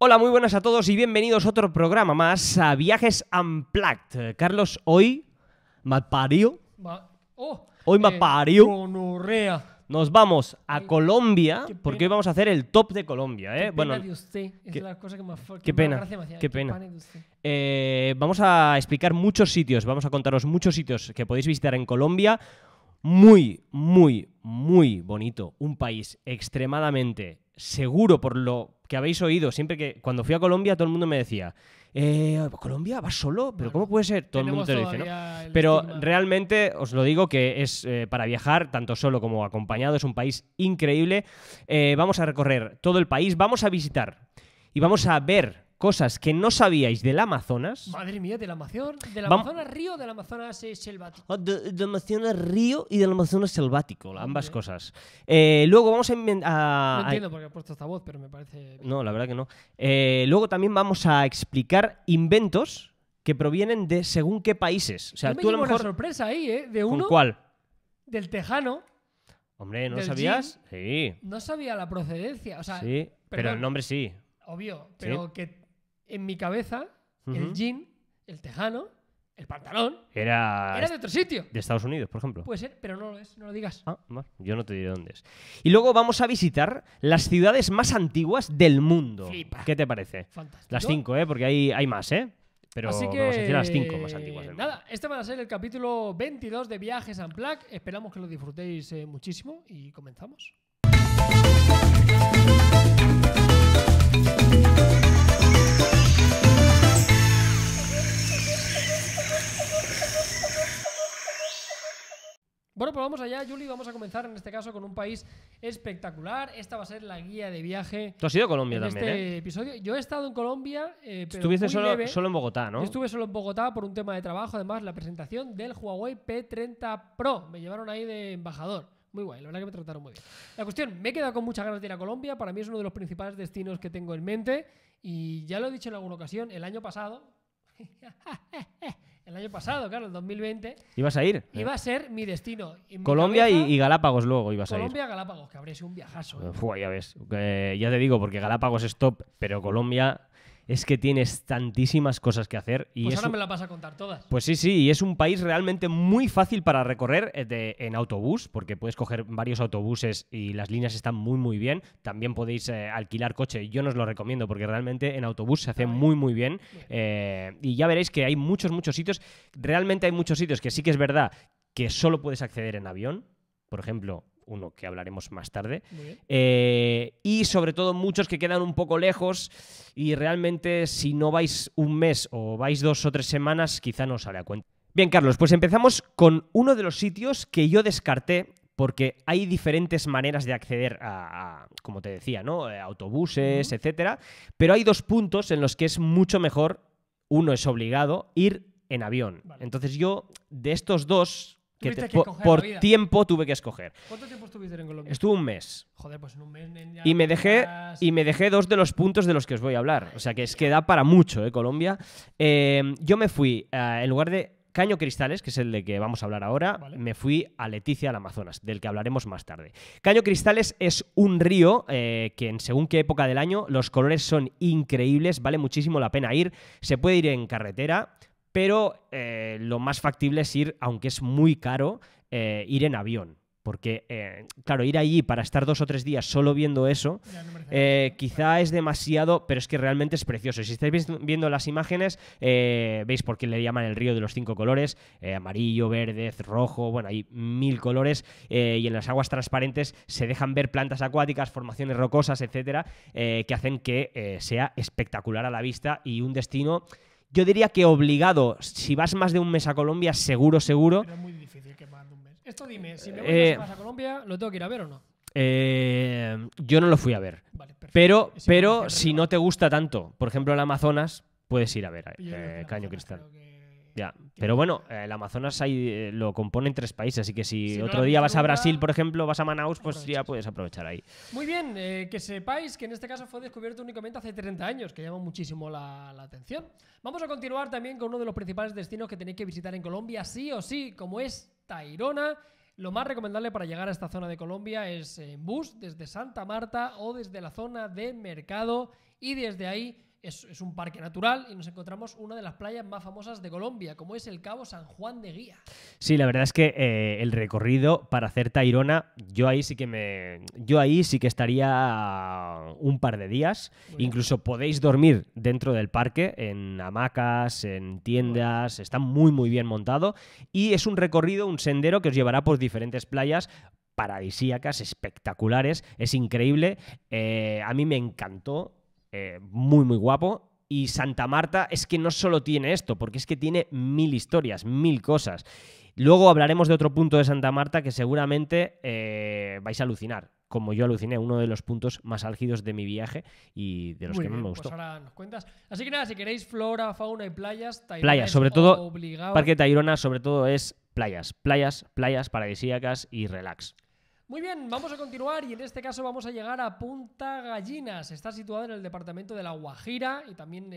Hola, muy buenas a todos y bienvenidos a otro programa más a Viajes Unplugged. Carlos, hoy me parió. Hoy me parió. Nos vamos a Colombia porque hoy vamos a hacer el top de Colombia. Qué pena de usted. Es la cosa que más fuerte. Qué pena. Vamos a explicar muchos sitios. Vamos a contaros muchos sitios que podéis visitar en Colombia. Muy, muy, muy bonito. Un país extremadamente seguro por lo que habéis oído. Siempre que cuando fui a Colombia todo el mundo me decía ¿Colombia? ¿Vas solo? ¿Pero cómo puede ser? Todo el mundo te lo dice, ¿no? Pero realmente os lo digo que es para viajar tanto solo como acompañado. Es un país increíble. Vamos a recorrer todo el país. Vamos a visitar y vamos a ver cosas que no sabíais del Amazonas. Madre mía, del Amazonas. Del Amazonas río, del Amazonas selvático. Del Amazonas río y del Amazonas selvático, ambas cosas. Luego vamos a... No entiendo por qué he puesto esta voz, pero me parece... No, la verdad que no. Luego también vamos a explicar inventos que provienen de según qué países. O sea, tú a lo mejor... una sorpresa ahí, ¿eh? De uno... ¿Con cuál? Del tejano. Hombre, ¿no lo sabías? Sí. No sabía la procedencia, o sea... Sí, pero el nombre sí. Obvio, pero ¿sí? Que... En mi cabeza, el jean, el tejano, el pantalón... Era de otro sitio. De Estados Unidos, por ejemplo. Puede ser, pero no lo es, no lo digas. Ah, bueno, yo no te diré dónde es. Y luego vamos a visitar las ciudades más antiguas del mundo. Flipa. ¿Qué te parece? Fantástico. Las 5, ¿eh? Porque hay más, ¿eh? Pero así que, vamos a decir las 5 más antiguas del mundo. Nada, este va a ser el capítulo 22 de Viajes Unplugged. Esperamos que lo disfrutéis muchísimo y comenzamos. Bueno, pues vamos allá, Juli, vamos a comenzar en este caso con un país espectacular. Esta va a ser la guía de viaje. Tú has ido a Colombia también, episodio. Yo he estado en Colombia, pero estuviste solo en Bogotá, ¿no? Yo estuve solo en Bogotá por un tema de trabajo. Además, la presentación del Huawei P30 Pro. Me llevaron ahí de embajador. Muy guay, la verdad que me trataron muy bien. La cuestión, me he quedado con muchas ganas de ir a Colombia. Para mí es uno de los principales destinos que tengo en mente. Y ya lo he dicho en alguna ocasión, el año pasado... El año pasado, claro, el 2020. ¿Ibas a ir? Iba a ser mi destino. Colombia cabeza, y Galápagos luego ibas a ir. Colombia, Galápagos, que habría sido un viajazo. Fua, ya ves. Ya te digo, porque Galápagos es top, pero Colombia es que tienes tantísimas cosas que hacer. Y pues ahora me las vas a contar todas. Pues sí, sí, y es un país realmente muy fácil para recorrer en autobús, porque puedes coger varios autobuses y las líneas están muy, muy bien. También podéis alquilar coche. Yo no os lo recomiendo porque realmente en autobús se hace muy, muy bien. Y ya veréis que hay muchos, muchos sitios. Realmente hay muchos sitios que sí que es verdad que solo puedes acceder en avión. Por ejemplo... uno que hablaremos más tarde, y sobre todo muchos que quedan un poco lejos y realmente si no vais un mes o vais 2 o 3 semanas quizá no os sale a cuenta. Bien, Carlos, pues empezamos con uno de los sitios que yo descarté porque hay diferentes maneras de acceder a como te decía, ¿no? Autobuses, etcétera, pero hay dos puntos en los que es mucho mejor, uno es obligado, ir en avión. Vale. Entonces yo, de estos dos... por tiempo tuve que escoger. ¿Cuánto tiempo estuviste en Colombia? Estuve un mes. Joder, pues en un mes ya y me dejé dos de los puntos de los que os voy a hablar. O sea que es que da para mucho, Colombia. Yo me fui, en lugar de Caño Cristales, que es el de que vamos a hablar ahora, me fui a Leticia, al Amazonas, del que hablaremos más tarde. Caño Cristales es un río que en según qué época del año los colores son increíbles, vale muchísimo la pena ir. Se puede ir en carretera, pero lo más factible es ir, aunque es muy caro, ir en avión. Porque, claro, ir allí para estar 2 o 3 días solo viendo eso, quizá es demasiado, pero es que realmente es precioso. Si estáis viendo las imágenes, veis por qué le llaman el río de los 5 colores, amarillo, verde, rojo, bueno, hay 1000 colores, y en las aguas transparentes se dejan ver plantas acuáticas, formaciones rocosas, etcétera, que hacen que sea espectacular a la vista y un destino... Yo diría que obligado, si vas más de un mes a Colombia, seguro, seguro... Pero es muy difícil que más de un mes. Esto dime, si me voy más a Colombia, ¿lo tengo que ir a ver o no? Yo no lo fui a ver. Vale, pero si no te gusta tanto, por ejemplo, el Amazonas, puedes ir a ver Caño Cristal. Ya. Pero bueno, el Amazonas lo componen 3 países, así que si otro día vas a Brasil, por ejemplo, vas a Manaus, pues ya puedes aprovechar ahí. Muy bien, que sepáis que en este caso fue descubierto únicamente hace 30 años, que llama muchísimo la atención. Vamos a continuar también con uno de los principales destinos que tenéis que visitar en Colombia, sí o sí, como es Tayrona, Lo más recomendable para llegar a esta zona de Colombia es en bus desde Santa Marta o desde la zona de Mercado, y desde ahí es un parque natural y nos encontramos una de las playas más famosas de Colombia, como es el Cabo San Juan de Guía. Sí, la verdad es que el recorrido para hacer Tayrona, yo ahí sí que estaría un par de días. Incluso podéis dormir dentro del parque, en hamacas, en tiendas, está muy bien montado, y es un recorrido, un sendero que os llevará por diferentes playas paradisíacas, espectaculares, es increíble. A mí me encantó. Muy guapo. Y Santa Marta es que no solo tiene esto, porque es que tiene mil historias, mil cosas. Luego hablaremos de otro punto de Santa Marta que seguramente vais a alucinar, como yo aluciné, uno de los puntos más álgidos de mi viaje y de los que más me gustó. Pues ahora nos cuentas. Así que nada, si queréis flora, fauna y playas, Tayrona sobre todo, obligado. Parque Tayrona sobre todo es playas, playas, playas paradisíacas y relax. Muy bien, vamos a continuar y en este caso vamos a llegar a Punta Gallinas. Está situada en el departamento de La Guajira y también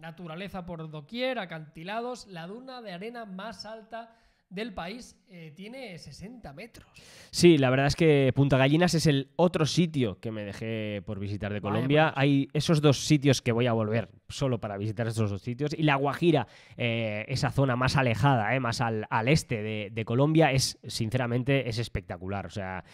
naturaleza por doquier, acantilados, la duna de arena más alta del país, tiene 60 metros. Sí, la verdad es que Punta Gallinas es el otro sitio que me dejé por visitar de Colombia. Hay esos dos sitios que voy a volver solo para visitar esos dos sitios. Y La Guajira, esa zona más alejada, más al este de Colombia, sinceramente es espectacular. O sea,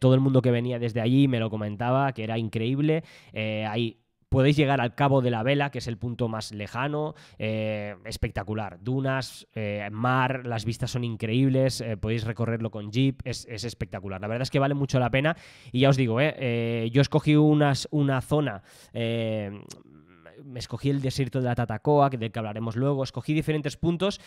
todo el mundo que venía desde allí me lo comentaba, que era increíble. Hay... Podéis llegar al Cabo de la Vela, que es el punto más lejano, espectacular. Dunas, mar, las vistas son increíbles, podéis recorrerlo con jeep, es espectacular. La verdad es que vale mucho la pena y ya os digo, yo escogí una zona... escogí el desierto de la Tatacoa, del que hablaremos luego, escogí diferentes puntos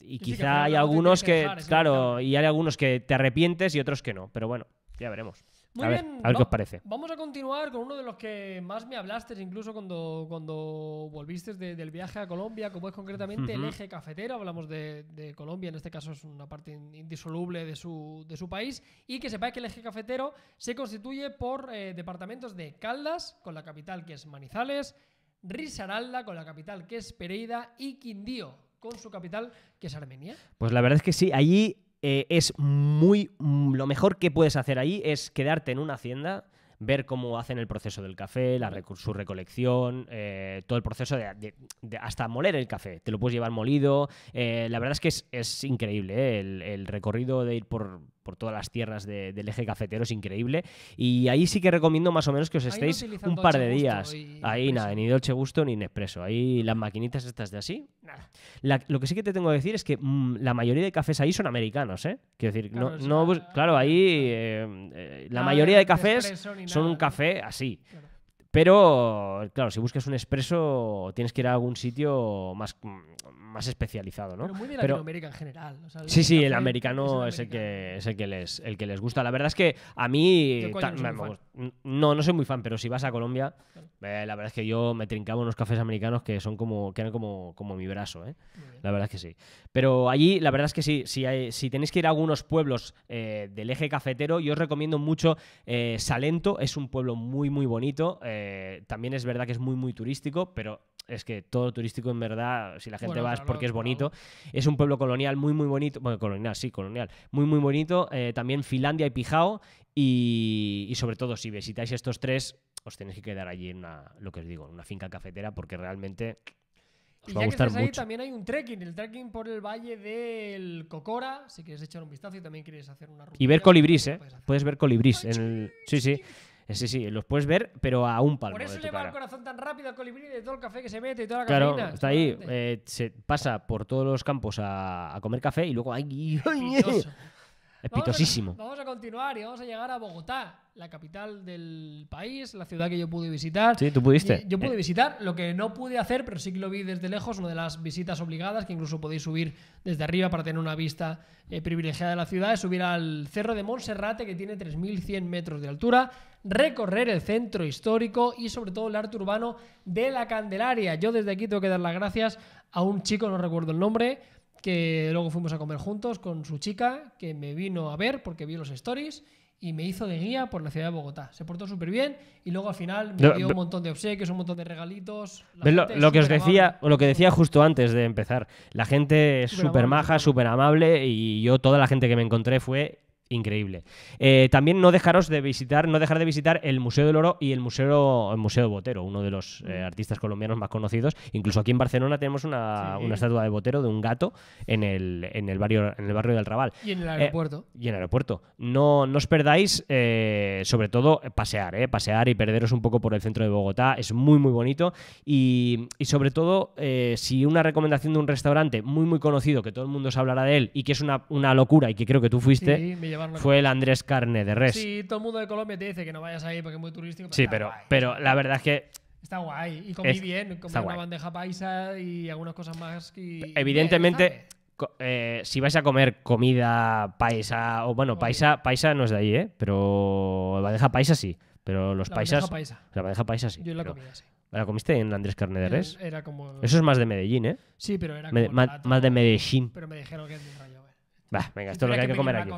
y quizá hay algunos que... Claro, y hay algunos que te arrepientes y otros que no, pero bueno, ya veremos. Muy bien, a ver qué os parece. Vamos a continuar con uno de los que más me hablaste, incluso cuando volviste del viaje a Colombia, como es concretamente el eje cafetero. Hablamos de Colombia, en este caso es una parte indisoluble de su país. Y que sepáis que el eje cafetero se constituye por departamentos de Caldas, con la capital que es Manizales, Risaralda, con la capital que es Pereira, y Quindío, con su capital que es Armenia. Pues la verdad es que sí, allí... lo mejor que puedes hacer ahí es quedarte en una hacienda, ver cómo hacen el proceso del café, su recolección, todo el proceso de hasta moler el café. Te lo puedes llevar molido. La verdad es que es increíble, el recorrido de ir por todas las tierras del eje cafetero es increíble. Y ahí sí que recomiendo más o menos que os estéis un par de días. Ahí nada, ni Dolce Gusto ni Nespresso. Ahí las maquinitas estas de así. Nada. Lo que sí que te tengo que decir es que la mayoría de cafés ahí son americanos, ¿eh? Quiero decir, claro, ahí la mayoría de cafés son un café así. Claro. Pero, claro, si buscas un espresso tienes que ir a algún sitio más especializado, ¿no? Pero muy de Latinoamérica en general. O sea, sí, el americano es el que les gusta. La verdad es que a mí... No soy muy fan, pero si vas a Colombia, claro. La verdad es que yo me trincaba unos cafés americanos que eran como mi brazo, ¿eh? La verdad es que sí. Pero allí, la verdad es que sí, si tenéis que ir a algunos pueblos del eje cafetero, yo os recomiendo mucho Salento. Es un pueblo muy bonito. También es verdad que es muy turístico, pero es que todo turístico en verdad, si la gente va es porque es bonito. Es un pueblo colonial muy bonito. Bueno, colonial. Muy bonito. También Finlandia y Pijao. Y sobre todo, si visitáis estos tres, os tenéis que quedar allí en una finca cafetera, porque realmente... Y ya que estés ahí, también hay un trekking, el trekking por el valle del Cocora, si quieres echar un vistazo y también quieres hacer una ruta. Y ver colibrís, ¿eh? Puedes ver colibrís. Sí, los puedes ver, pero a un palmo. Por eso le va el corazón tan rápido al colibrí de todo el café que se mete y toda la cafeína. Claro, está ahí, se pasa por todos los campos a comer café y luego... Es pitosísimo. Vamos a continuar y vamos a llegar a Bogotá, la capital del país, la ciudad que yo pude visitar. Sí, tú pudiste. Yo pude visitar, lo que no pude hacer, pero sí que lo vi desde lejos, una de las visitas obligadas, que incluso podéis subir desde arriba para tener una vista privilegiada de la ciudad, es subir al cerro de Monserrate, que tiene 3.100 metros de altura, recorrer el centro histórico y sobre todo el arte urbano de la Candelaria. Yo desde aquí tengo que dar las gracias a un chico, no recuerdo el nombre, que luego fuimos a comer juntos con su chica, que me vino a ver porque vi los stories y me hizo de guía por la ciudad de Bogotá. Se portó súper bien y luego al final me dio un montón de obsequios, un montón de regalitos. Lo que os decía, o lo que decía justo antes de empezar, la gente es súper maja, súper amable, y yo toda la gente que me encontré fue increíble. También no dejar de visitar el Museo del Oro y el Museo Botero, uno de los artistas colombianos más conocidos. Incluso aquí en Barcelona tenemos una estatua de Botero, de un gato, en el barrio del Raval. Y en el aeropuerto. No os perdáis, sobre todo, pasear y perderos un poco por el centro de Bogotá. Es muy, muy bonito. Y sobre todo, si una recomendación de un restaurante muy, muy conocido, que todo el mundo os hablará de él y que es una locura y que creo que tú fuiste... Sí, fue el Andrés Carne de Res. Sí, todo el mundo de Colombia te dice que no vayas ahí porque es muy turístico. Pero sí, pero la verdad es que... Está guay. Y comí bien, comí una bandeja paisa y algunas cosas más. Y evidentemente, si vais a comer comida paisa, o bueno, paisa no es de ahí, pero bandeja paisa sí. Pero los paisas... La bandeja paisa sí. Yo la comí así. ¿La comiste en Andrés Carne de Res? Era como... Eso es más de Medellín, ¿eh? Sí, pero era como... Más de Medellín. Pero me dijeron que es de un rayo. Bah, venga, esto es lo que hay que comer aquí.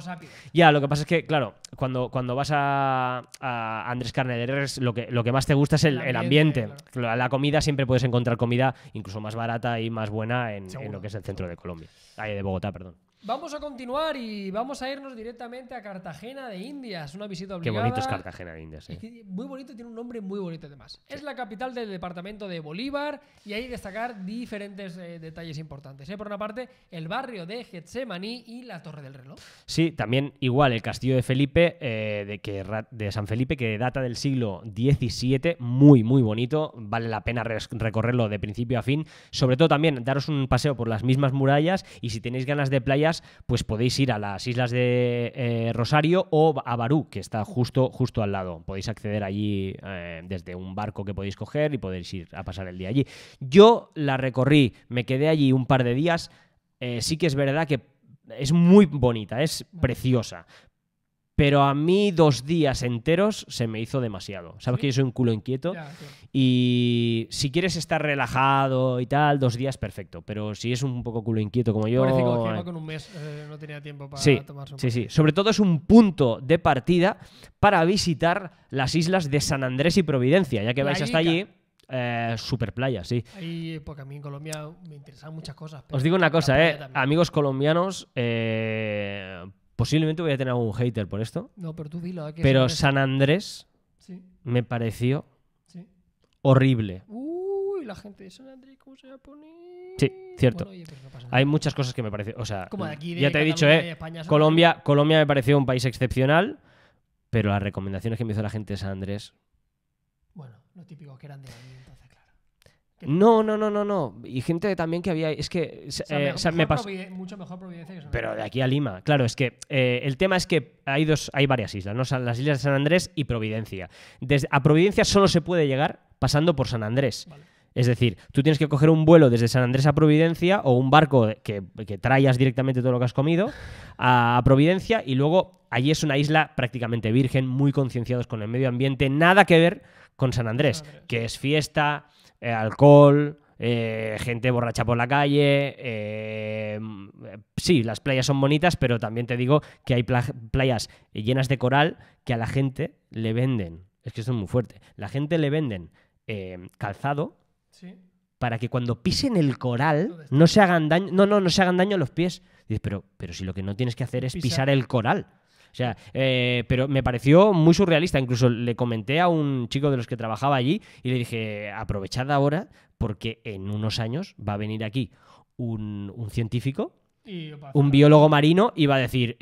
Ya, lo que pasa es que, claro, cuando vas a Andrés Carne de Res, lo que más te gusta es el ambiente. Claro. La comida, siempre puedes encontrar comida incluso más barata y más buena en lo que es el centro de Colombia. Ahí de Bogotá, perdón. Vamos a continuar y vamos a irnos directamente a Cartagena de Indias, una visita obligada. Qué bonito es Cartagena de Indias. Muy bonito, tiene un nombre muy bonito además. Sí. Es la capital del departamento de Bolívar y ahí destacar diferentes detalles importantes. Por una parte, el barrio de Getsemaní y la Torre del Reloj. Sí, también igual el castillo de Felipe, de San Felipe, que data del siglo XVII, muy, muy bonito. Vale la pena recorrerlo de principio a fin. Sobre todo también daros un paseo por las mismas murallas, y si tenéis ganas de playa, pues podéis ir a las islas de Rosario o a Barú, que está justo al lado. Podéis acceder allí desde un barco que podéis coger y podéis ir a pasar el día allí. Yo la recorrí, me quedé allí un par de días. Sí que es verdad que es muy bonita, es preciosa. Pero a mí 2 días enteros se me hizo demasiado. Sabes que yo soy un culo inquieto. Y si quieres estar relajado y tal, 2 días, perfecto. Pero si es un poco culo inquieto como yo... Parece que iba con un mes, no tenía tiempo para tomarse un poco. Sí. Sobre todo es un punto de partida para visitar las islas de San Andrés y Providencia, ya que vais hasta allí... super playa, sí. Ahí, porque a mí en Colombia me interesan muchas cosas. Pero os digo una cosa, amigos colombianos... Posiblemente voy a tener algún hater por esto. No, pero tú dilo. Pero San Andrés me pareció horrible. Uy, la gente de San Andrés, ¿cómo se va a poner? Sí, cierto. Bueno, oye, pero no pasa nada. Hay muchas cosas que me parecen. O sea, como de aquí, de ya te he dicho, España, Colombia me pareció un país excepcional, pero las recomendaciones que me hizo la gente de San Andrés. Bueno, lo típico que eran de ahí, entonces, claro. No. Y gente también que había... Es que... mucho mejor Providencia que San Andrés. Pero de aquí a Lima. Claro, es que el tema es que hay varias islas, ¿no? Las islas de San Andrés y Providencia. A Providencia solo se puede llegar pasando por San Andrés. Vale. Es decir, tú tienes que coger un vuelo desde San Andrés a Providencia o un barco que traigas directamente todo lo que has comido a Providencia, y luego allí es una isla prácticamente virgen, muy concienciados con el medio ambiente, nada que ver con San Andrés. Que es fiesta... alcohol, gente borracha por la calle. Sí, las playas son bonitas, pero también te digo que hay playas llenas de coral que a la gente le venden. Es que esto es muy fuerte. La gente le venden calzado para que cuando pisen el coral no se hagan daño. No se hagan daño a los pies. Dices, pero si lo que no tienes que hacer es pisar el coral. O sea, pero me pareció muy surrealista. Incluso le comenté a un chico de los que trabajaba allí y le dije, aprovechad ahora porque en unos años va a venir aquí un científico, un biólogo marino, y va a decir,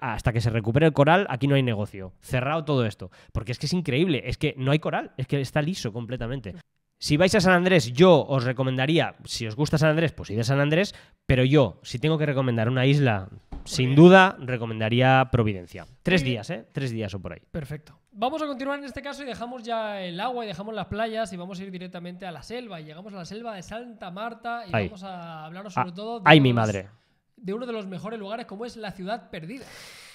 hasta que se recupere el coral, aquí no hay negocio. Cerrado todo esto. Porque es que es increíble. Es que no hay coral. Es que está liso completamente. Si vais a San Andrés, yo os recomendaría, si os gusta San Andrés, pues id a San Andrés, pero yo, si tengo que recomendar una isla, sin duda, recomendaría Providencia. 3 días, 3 días o por ahí. Perfecto. Vamos a continuar en este caso y dejamos ya el agua y dejamos las playas y vamos a ir directamente a la selva. Y llegamos a la selva de Santa Marta y vamos a hablaros sobre todo de uno de los mejores lugares, como es la Ciudad Perdida.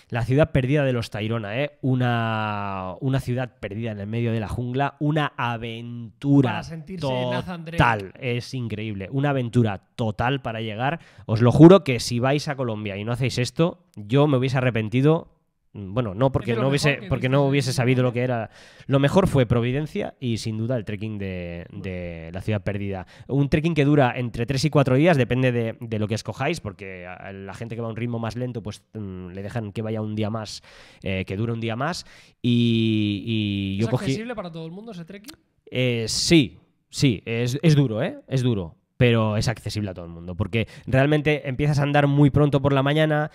La ciudad perdida de los Tayrona, una ciudad perdida en el medio de la jungla, una aventura para sentirse total, es increíble, una aventura total para llegar. Os lo juro que si vais a Colombia y no hacéis esto, yo me hubiese arrepentido Bueno, no porque no hubiese, porque no hubiese sabido lo que era. Lo mejor fue Providencia y sin duda el trekking de la Ciudad Perdida. Un trekking que dura entre 3 y 4 días, depende de lo que escojáis, porque a la gente que va a un ritmo más lento pues le dejan que vaya un día más, que dure un día más. Y yo cogí... ¿Es accesible para todo el mundo ese trekking? Sí, sí, es duro, ¿eh? Es duro. Pero es accesible a todo el mundo, porque realmente empiezas a andar muy pronto por la mañana,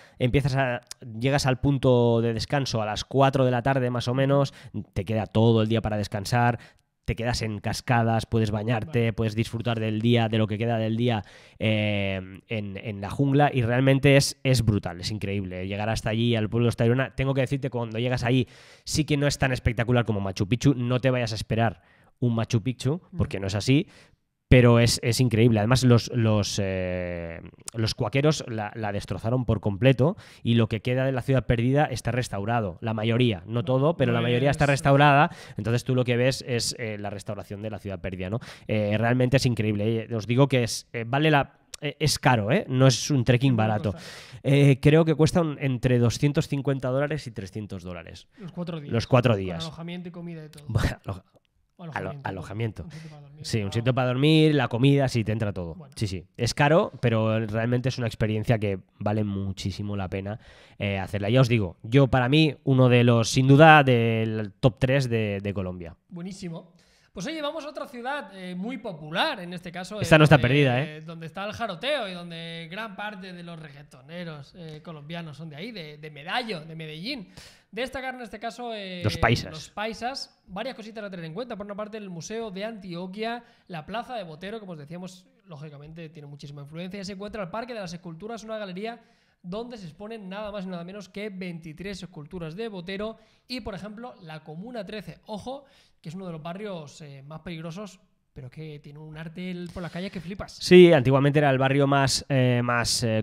llegas al punto de descanso a las 4 de la tarde más o menos, te queda todo el día para descansar, te quedas en cascadas, puedes bañarte, puedes disfrutar del día, de lo que queda del día en la jungla, y realmente es brutal, es increíble llegar hasta allí, al pueblo de Tayrona. Tengo que decirte, cuando llegas ahí sí que no es tan espectacular como Machu Picchu, no te vayas a esperar un Machu Picchu, porque no es así. Pero es increíble. Además, los cuaqueros la destrozaron por completo, y lo que queda de la Ciudad Perdida está restaurado. La mayoría, no todo, pero la mayoría está restaurada. Entonces tú lo que ves es la restauración de la Ciudad Perdida, ¿no? Realmente es increíble. Os digo que vale la... Es caro, ¿eh? No es un trekking barato. Creo que cuesta entre $250 y $300. Los 4 días. Los 4 días. Con alojamiento y comida y todo. Bueno, alojamiento. Un sitio para dormir, sí, un sitio para dormir, la comida, sí, te entra todo. Bueno. Sí, sí. Es caro, pero realmente es una experiencia que vale muchísimo la pena hacerla. Ya os digo, yo para mí, uno de los, sin duda, del top 3 de Colombia. Buenísimo. Pues oye, vamos a otra ciudad muy popular, en este caso. Esta no está perdida, ¿eh? Donde está el jaroteo y donde gran parte de los reggaetoneros colombianos son de ahí, de Medallo, de Medellín. Destacar en este caso los paisas. Varias cositas a tener en cuenta. Por una parte, el Museo de Antioquia, la Plaza de Botero, como os decíamos, lógicamente tiene muchísima influencia. Y se encuentra el Parque de las Esculturas, una galería donde se exponen nada más y nada menos que 23 esculturas de Botero y, por ejemplo, la Comuna 13. Ojo, que es uno de los barrios más peligrosos, pero que tiene un arte por las calles que flipas. Sí, antiguamente era el barrio más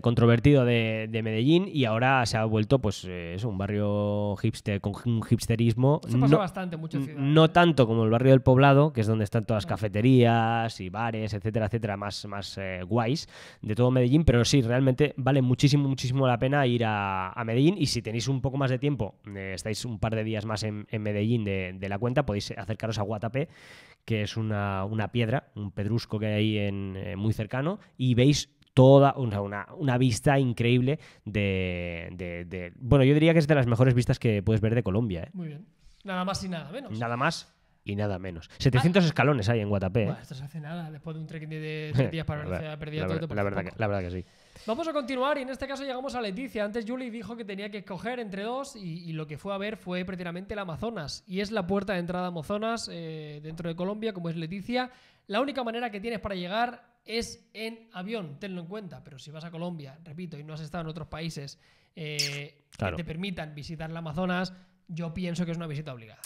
controvertido de Medellín, y ahora se ha vuelto, pues, es un barrio hipster, con un hipsterismo. Eso pasa bastante en muchas ciudades. No tanto como el barrio del Poblado, que es donde están todas las cafeterías y bares, etcétera, etcétera, más guays de todo Medellín, pero sí, realmente vale muchísimo, muchísimo la pena ir a Medellín, y si tenéis un poco más de tiempo, estáis un par de días más en Medellín de la cuenta, podéis acercaros a Guatapé, que es una piedra, un pedrusco que hay ahí muy cercano, y veis toda una vista increíble de... Bueno, yo diría que es de las mejores vistas que puedes ver de Colombia, ¿eh? Muy bien. Nada más y nada menos. Nada más y nada menos. 700 escalones hay en Guatapé. Bueno, esto se hace nada después de un trekking de 3 días para ver la pérdida todo. La verdad que sí. Vamos a continuar, y en este caso llegamos a Leticia. Antes Julie dijo que tenía que escoger entre dos, y lo que fue a ver fue precisamente el Amazonas, y es la puerta de entrada a Amazonas dentro de Colombia, como es Leticia. La única manera que tienes para llegar es en avión, tenlo en cuenta, pero si vas a Colombia, repito, y no has estado en otros países que te permitan visitar el Amazonas, yo pienso que es una visita obligada.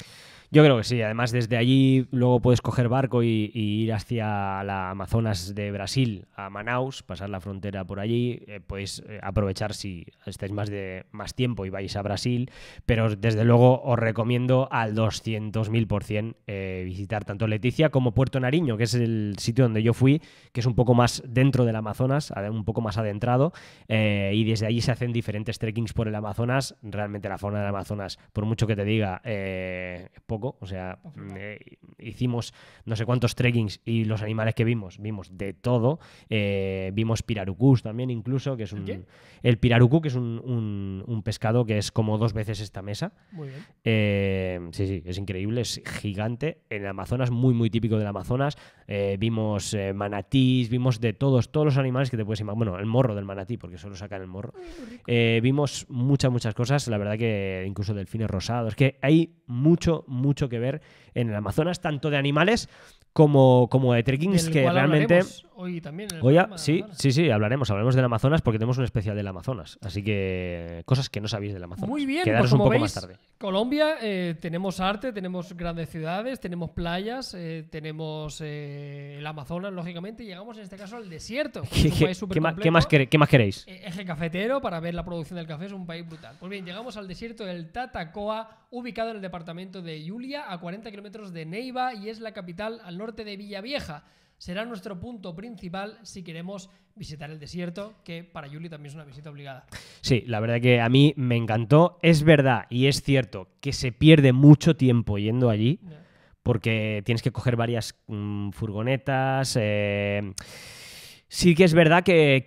Yo creo que sí. Además, desde allí luego puedes coger barco y ir hacia la Amazonas de Brasil, a Manaus, pasar la frontera por allí. Podéis aprovechar si estáis más tiempo y vais a Brasil. Pero desde luego os recomiendo al 200.000% visitar tanto Leticia como Puerto Nariño, que es el sitio donde yo fui, que es un poco más dentro del Amazonas, un poco más adentrado. Y desde allí se hacen diferentes trekkings por el Amazonas. Realmente la fauna del Amazonas, por mucho que te diga, poco. O sea, hicimos no sé cuántos trekkings, y los animales que vimos de todo. Vimos pirarucús también, incluso, que es el pirarucú, que es un pescado que es como 2 veces esta mesa. Muy bien. Sí, sí, es increíble, es gigante. En el Amazonas, muy, muy típico del Amazonas. Vimos manatís, vimos de todos los animales que te puedes imaginar. Bueno, el morro del manatí, porque solo sacan el morro. Vimos muchas cosas, la verdad, que incluso delfines rosados. Es que hay mucho que ver en el Amazonas, tanto de animales como de trekkings, que realmente... Hoy también en el programa, sí, hablaremos del Amazonas, porque tenemos un especial del Amazonas. Así que cosas que no sabéis del Amazonas. Muy bien, quedaros pues, como un poco veis, más tarde. Colombia, tenemos arte, tenemos grandes ciudades, tenemos playas, tenemos el Amazonas, lógicamente, y llegamos en este caso al desierto. ¿Qué más queréis? Eje cafetero, para ver la producción del café, es un país brutal. Pues bien, llegamos al desierto del Tatacoa, ubicado en el departamento de Zulia, a 40 kilómetros de Neiva, y es la capital al norte de Villavieja. será nuestro punto principal si queremos visitar el desierto, que para Yuli también es una visita obligada. Sí, la verdad que a mí me encantó. Es verdad y es cierto que se pierde mucho tiempo yendo allí, porque tienes que coger varias furgonetas. Sí que es verdad que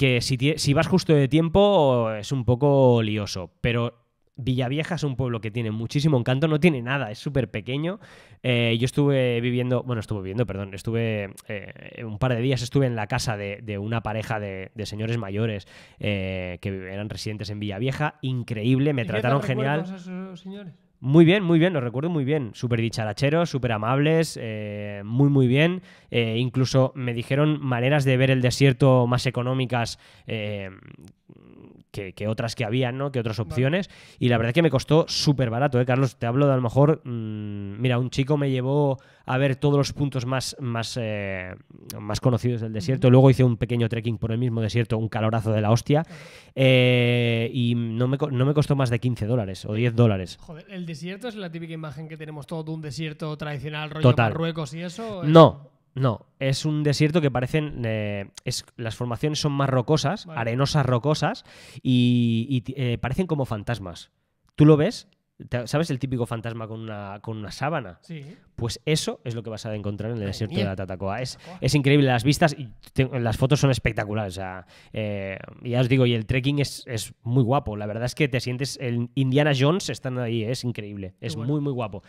si vas justo de tiempo es un poco lioso, pero Villavieja es un pueblo que tiene muchísimo encanto, no tiene nada, es súper pequeño. Yo estuve viviendo, un par de días estuve en la casa de una pareja de señores mayores que eran residentes en Villavieja, increíble, me trataron genial. ¿Qué tal recuerdas a esos señores? Muy bien, los recuerdo muy bien. Súper dicharacheros, súper amables, muy bien. Incluso me dijeron maneras de ver el desierto más económicas que otras que había, ¿no? Que otras opciones. Vale. Y la verdad es que me costó súper barato, ¿eh, Carlos? Te hablo de a lo mejor... mira, un chico me llevó a ver todos los puntos más conocidos del desierto. Luego hice un pequeño trekking por el mismo desierto, un calorazo de la hostia. Y no me costó más de $15 o $10. Joder, el desierto es la típica imagen que tenemos todo de un desierto tradicional, rollo total. Marruecos y eso. No. No, es un desierto que parecen... las formaciones son más rocosas, vale, arenosas rocosas, y parecen como fantasmas. ¿Tú lo ves? ¿Sabes el típico fantasma con una sábana? Sí. Pues eso es lo que vas a encontrar en el desierto de la Tatacoa. Es increíble las vistas y las fotos son espectaculares. O sea, ya os digo, y el trekking es muy guapo. La verdad es que te sientes... El Indiana Jones estando ahí, es increíble. Es bueno, muy guapo.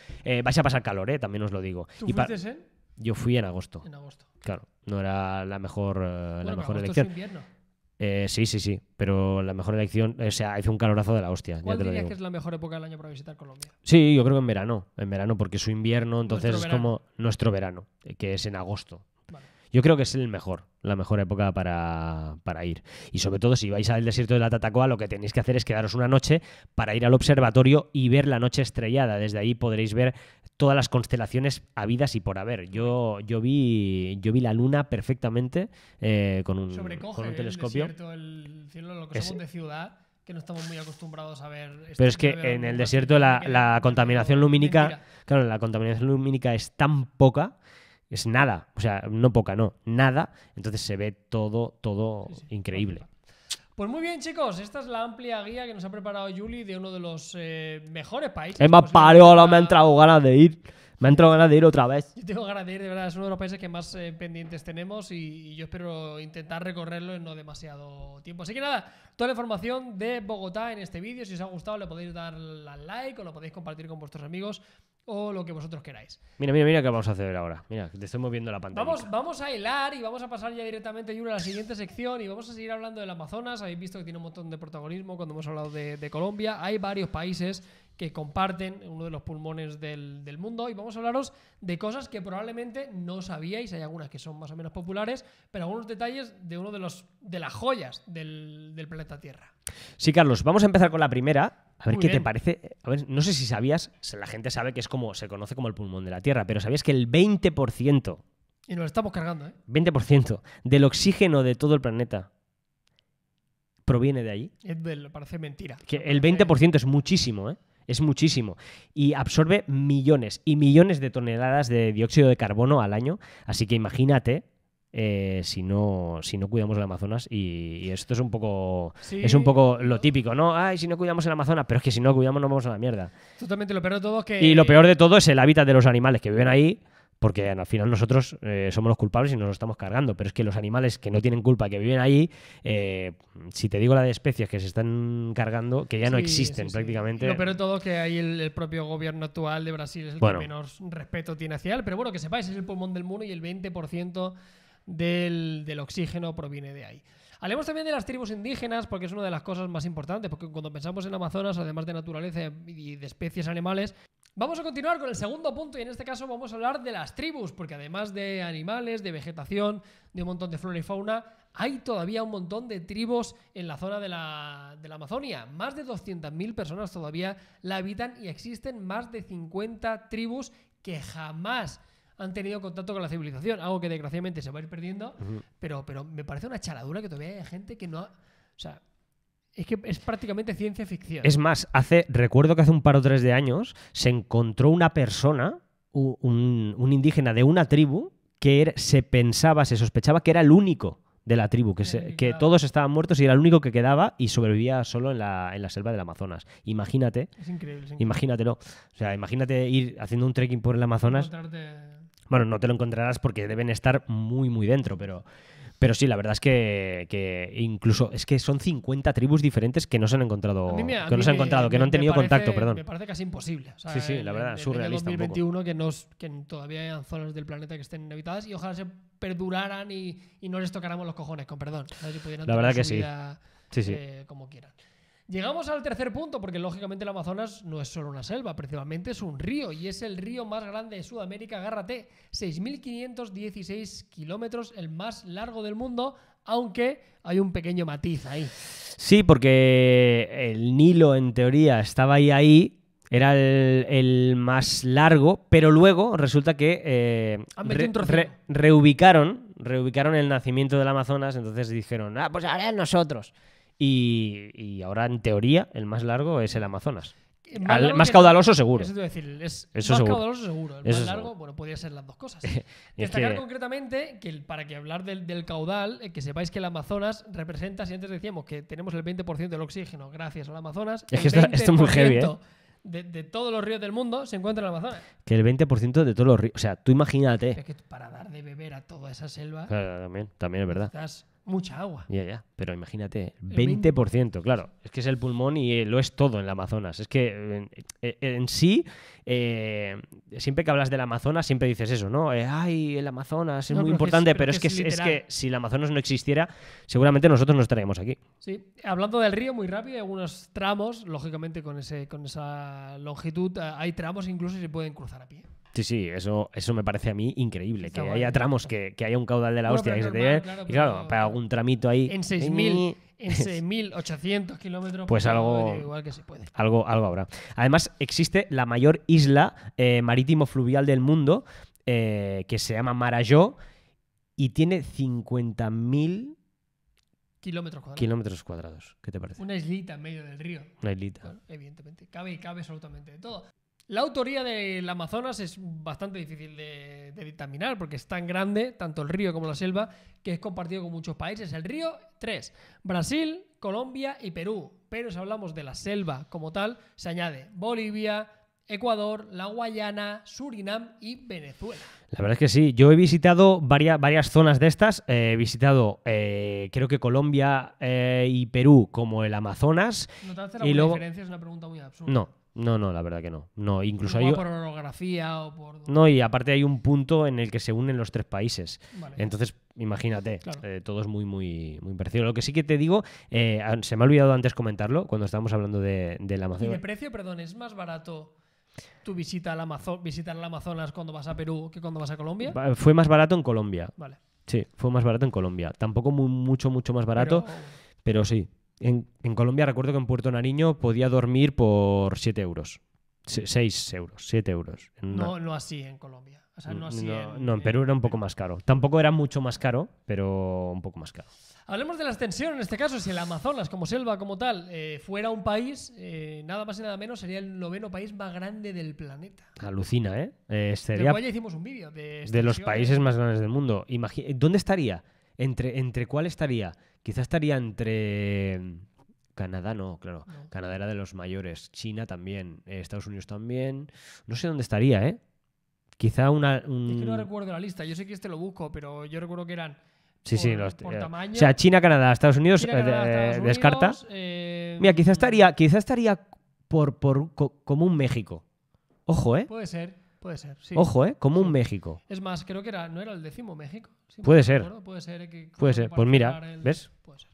Vais a pasar calor, también os lo digo. ¿Tú fuiste, Yo fui en agosto. En agosto. Claro, no era la mejor elección. Es invierno. Sí. Pero la mejor elección, o sea, hizo un calorazo de la hostia. ¿Cuál dirías que es la mejor época del año para visitar Colombia? Sí, yo creo que en verano. En verano, porque su invierno, entonces es como nuestro verano, que es en agosto. Vale. Yo creo que es la mejor época para ir. Y sobre todo, si vais al desierto de la Tatacoa, lo que tenéis que hacer es quedaros una noche para ir al observatorio y ver la noche estrellada. Desde ahí podréis ver todas las constelaciones habidas y por haber. Yo vi la luna perfectamente con un telescopio. Sobrecoge el cielo, lo que somos de ciudad, que no estamos muy acostumbrados a ver. Pero es que en el desierto la contaminación lumínica, claro, la contaminación lumínica es tan poca. Es nada, o sea, no poca, no, nada. Entonces se ve todo sí, increíble. Pues muy bien, chicos, esta es la amplia guía que nos ha preparado Yuli de uno de los mejores países. Es más parió, ahora me ha entrado ganas de ir. Me ha entrado ganas de ir otra vez. Yo tengo ganas de ir, de verdad, es uno de los países que más pendientes tenemos y yo espero intentar recorrerlo en no demasiado tiempo. Así que nada, toda la información de Bogotá en este vídeo. Si os ha gustado, le podéis dar al like o lo podéis compartir con vuestros amigos o lo que vosotros queráis. Mira qué vamos a hacer ahora. Mira, te estoy moviendo la pantalla. Vamos a hilar y vamos a pasar ya directamente, Yuri, a la siguiente sección y vamos a seguir hablando del Amazonas. Habéis visto que tiene un montón de protagonismo cuando hemos hablado de Colombia. Hay varios países que comparten uno de los pulmones del mundo y vamos a hablaros de cosas que probablemente no sabíais. Hay algunas que son más o menos populares, pero algunos detalles de uno de las joyas del planeta Tierra. Sí, Carlos, vamos a empezar con la primera. A ver, muy ¿qué bien. Te parece? A ver, no sé si sabías, la gente sabe que es como se conoce como el pulmón de la Tierra, pero ¿sabías que el 20%... Y nos lo estamos cargando, ¿eh? 20% del oxígeno de todo el planeta proviene de allí. Parece mentira. Que el 20% es muchísimo, ¿eh? Es muchísimo. Y absorbe millones y millones de toneladas de dióxido de carbono al año. Así que imagínate... si no cuidamos el Amazonas y esto es un poco lo típico, ¿no? Ay, si no cuidamos el Amazonas, pero es que si no lo cuidamos nos vamos a la mierda. Totalmente, lo peor de todo es que... Y lo peor de todo es el hábitat de los animales que viven ahí, porque al final nosotros somos los culpables y nos lo estamos cargando, pero es que los animales que no tienen culpa, que viven ahí, si te digo la de especies que se están cargando, que ya no existen prácticamente. Lo peor de todo es que ahí el propio gobierno actual de Brasil es el que menos respeto tiene hacia él, pero bueno, que sepáis, es el pulmón del mundo y el 20% del oxígeno proviene de ahí. Hablemos también de las tribus indígenas, porque es una de las cosas más importantes, porque cuando pensamos en Amazonas, además de naturaleza y de especies animales, vamos a continuar con el segundo punto y en este caso vamos a hablar de las tribus, porque además de animales, de vegetación, de un montón de flora y fauna, hay todavía un montón de tribus en la zona de la Amazonia. Más de 200.000 personas todavía la habitan y existen más de 50 tribus que jamás han tenido contacto con la civilización, algo que desgraciadamente se va a ir perdiendo, pero me parece una chaladura que todavía hay gente que no... O sea, es que es prácticamente ciencia ficción. Es más, recuerdo que hace un par o tres de años se encontró una persona, un indígena de una tribu, que era, se sospechaba que era el único de la tribu, que todos estaban muertos y era el único que quedaba y sobrevivía solo en la selva del Amazonas. Imagínate. Es increíble, imagínatelo. O sea, imagínate ir haciendo un trekking por el Amazonas. Bueno, no te lo encontrarás porque deben estar muy, muy dentro, pero sí, la verdad es que incluso es que son 50 tribus diferentes que no se han encontrado, que no han tenido contacto, perdón. Me parece casi imposible. O sea, sí, sí, la verdad, surrealista. En 2021 que todavía hayan zonas del planeta que estén habitadas y ojalá se perduraran y no les tocáramos los cojones, con perdón. O sea, si pudieran la verdad que sí. Sí, sí. Como quieran. Llegamos al tercer punto, porque lógicamente el Amazonas no es solo una selva, principalmente es un río, y es el río más grande de Sudamérica, agárrate, 6.516 kilómetros, el más largo del mundo, aunque hay un pequeño matiz ahí. Sí, porque el Nilo en teoría estaba ahí, era el más largo, pero luego resulta que reubicaron el nacimiento del Amazonas, entonces dijeron, ah, pues ahora nosotros. Y ahora, en teoría, el más largo es el Amazonas. Más caudaloso, seguro. Eso te voy a decir. Más caudaloso, seguro. El más largo, bueno, podría ser las dos cosas. Destacar concretamente, para que hablar del caudal, que sepáis que el Amazonas representa, si antes decíamos que tenemos el 20% del oxígeno gracias al Amazonas, es que esto es muy heavy, ¿eh? De todos los ríos del mundo se encuentra en el Amazonas. Que el 20% de todos los ríos... O sea, tú imagínate... Es que para dar de beber a toda esa selva... Claro, también es verdad. Estás mucha agua. Ya. Pero imagínate, 20%, claro. Es que es el pulmón y lo es todo en el Amazonas. Es que en sí, siempre que hablas del Amazonas, siempre dices eso, ¿no? Ay, el Amazonas es muy importante, pero es que si el Amazonas no existiera, seguramente nosotros no estaríamos aquí. Sí. Hablando del río, muy rápido, hay algunos tramos, lógicamente con esa longitud, hay tramos incluso se pueden cruzar a pie. Sí, sí, eso me parece a mí increíble, que haya tramos, que haya un caudal de la hostia. Claro, para algún tramito ahí. En 6.800 kilómetros. Pues algo, igual que se puede. Algo habrá. Además, existe la mayor isla marítimo-fluvial del mundo, que se llama Marajó, y tiene 50.000 kilómetros cuadrados. ¿Qué te parece? Una islita en medio del río. Una islita. Bueno, evidentemente. Cabe absolutamente de todo. La autoría del Amazonas es bastante difícil de determinar porque es tan grande, tanto el río como la selva, que es compartido con muchos países. El río, 3. Brasil, Colombia y Perú. Pero si hablamos de la selva como tal, se añade Bolivia, Ecuador, la Guayana, Surinam y Venezuela. La verdad es que sí. Yo he visitado varias zonas de estas. He visitado, creo que Colombia y Perú como el Amazonas. ¿No te hace alguna diferencia? Es una pregunta muy absurda. No, la verdad que no. No, incluso hay... por orografía o por... No, y aparte hay un punto en el que se unen los tres países. Vale. Entonces, imagínate, claro. Todo es muy, muy, muy parecido. Lo que sí que te digo, se me ha olvidado antes comentarlo, cuando estábamos hablando de la Amazonas. ¿Y de precio, perdón, es más barato tu visita visitar el Amazonas cuando vas a Perú que cuando vas a Colombia? Fue más barato en Colombia. Vale. Sí, fue más barato en Colombia. Tampoco mucho más barato, pero sí. En Colombia recuerdo que en Puerto Nariño podía dormir por 7 euros. 6 euros, 7 euros. No así en Colombia. O sea, no, así en Perú era un poco más caro. Tampoco era mucho más caro, pero un poco más caro. Hablemos de la extensión. En este caso, si el Amazonas como selva, como tal, fuera un país, nada más y nada menos, sería el 9º país más grande del planeta. Alucina, ¿eh? Sería... Pero ya hicimos un vídeo de los países más grandes del mundo. ¿Dónde estaría? ¿Entre cuál estaría? Quizás estaría entre... Canadá no, claro. No. Canadá era de los mayores. China también. Estados Unidos también. No sé dónde estaría, ¿eh? Quizá Es que no recuerdo la lista. Yo sé que este lo busco, pero yo recuerdo que eran... Sí, por tamaño. O sea, China, Canadá, Estados Unidos, descarta. Mira, quizá estaría como un México. Ojo, ¿eh? Puede ser, sí. Ojo, ¿eh? Como un México. Es más, creo que no era el 10º México. Sí, puede ser. Pues mira, ¿ves? Puede ser.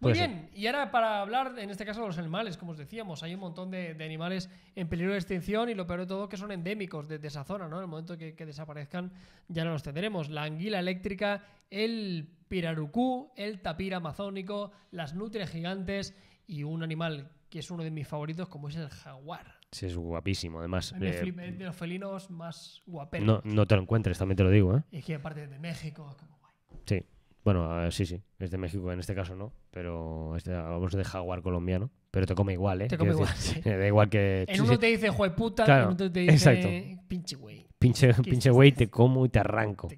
Muy bien, y ahora para hablar, en este caso, de los animales, como os decíamos, hay un montón de animales en peligro de extinción y lo peor de todo que son endémicos de esa zona, ¿no? En el momento que desaparezcan ya no los tendremos. La anguila eléctrica, el pirarucú, el tapir amazónico, las nutrias gigantes y un animal que es uno de mis favoritos como es el jaguar. Sí, es guapísimo, además. Es de los felinos más guaperos. No te lo encuentres, también te lo digo, ¿eh? Y es que aparte de México, es como guay. Sí, bueno, sí, es de México en este caso no, pero hablamos de jaguar colombiano. Pero te come igual, ¿eh? Te come igual, sí. Da igual que... En uno te dice jueputa, claro, en otro te dice... Exacto. Pinche güey. Pinche güey, te como y te arranco.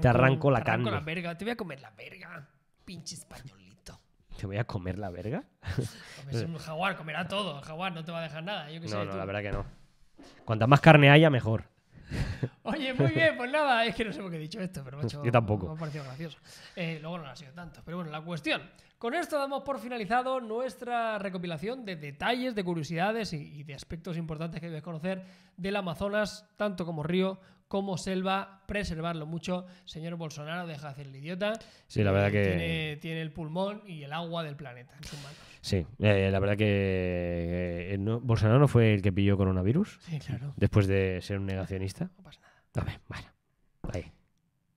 Te arranco la carne. Te arranco la verga. Te voy a comer la verga. Pinche españolito. ¿Te voy a comer la verga? Es un jaguar, comerá todo. El jaguar no te va a dejar nada. Yo que sé, no, la verdad que no. Cuanta más carne haya, mejor. Oye, muy bien, pues nada. Es que no sé por qué he dicho esto, pero macho, yo tampoco. Me ha parecido gracioso. Luego no lo ha sido tanto. Pero bueno, la cuestión... Con esto damos por finalizado nuestra recopilación de detalles, de curiosidades y de aspectos importantes que debes conocer del Amazonas, tanto como río como selva. Preservarlo mucho. Señor Bolsonaro, deja de hacer el idiota. Sí, la verdad que... Tiene el pulmón y el agua del planeta en sus manos. Sí, la verdad que... Bolsonaro no fue el que pilló coronavirus. Sí, claro. Después de ser un negacionista. No pasa nada. A ver, bueno. Ahí.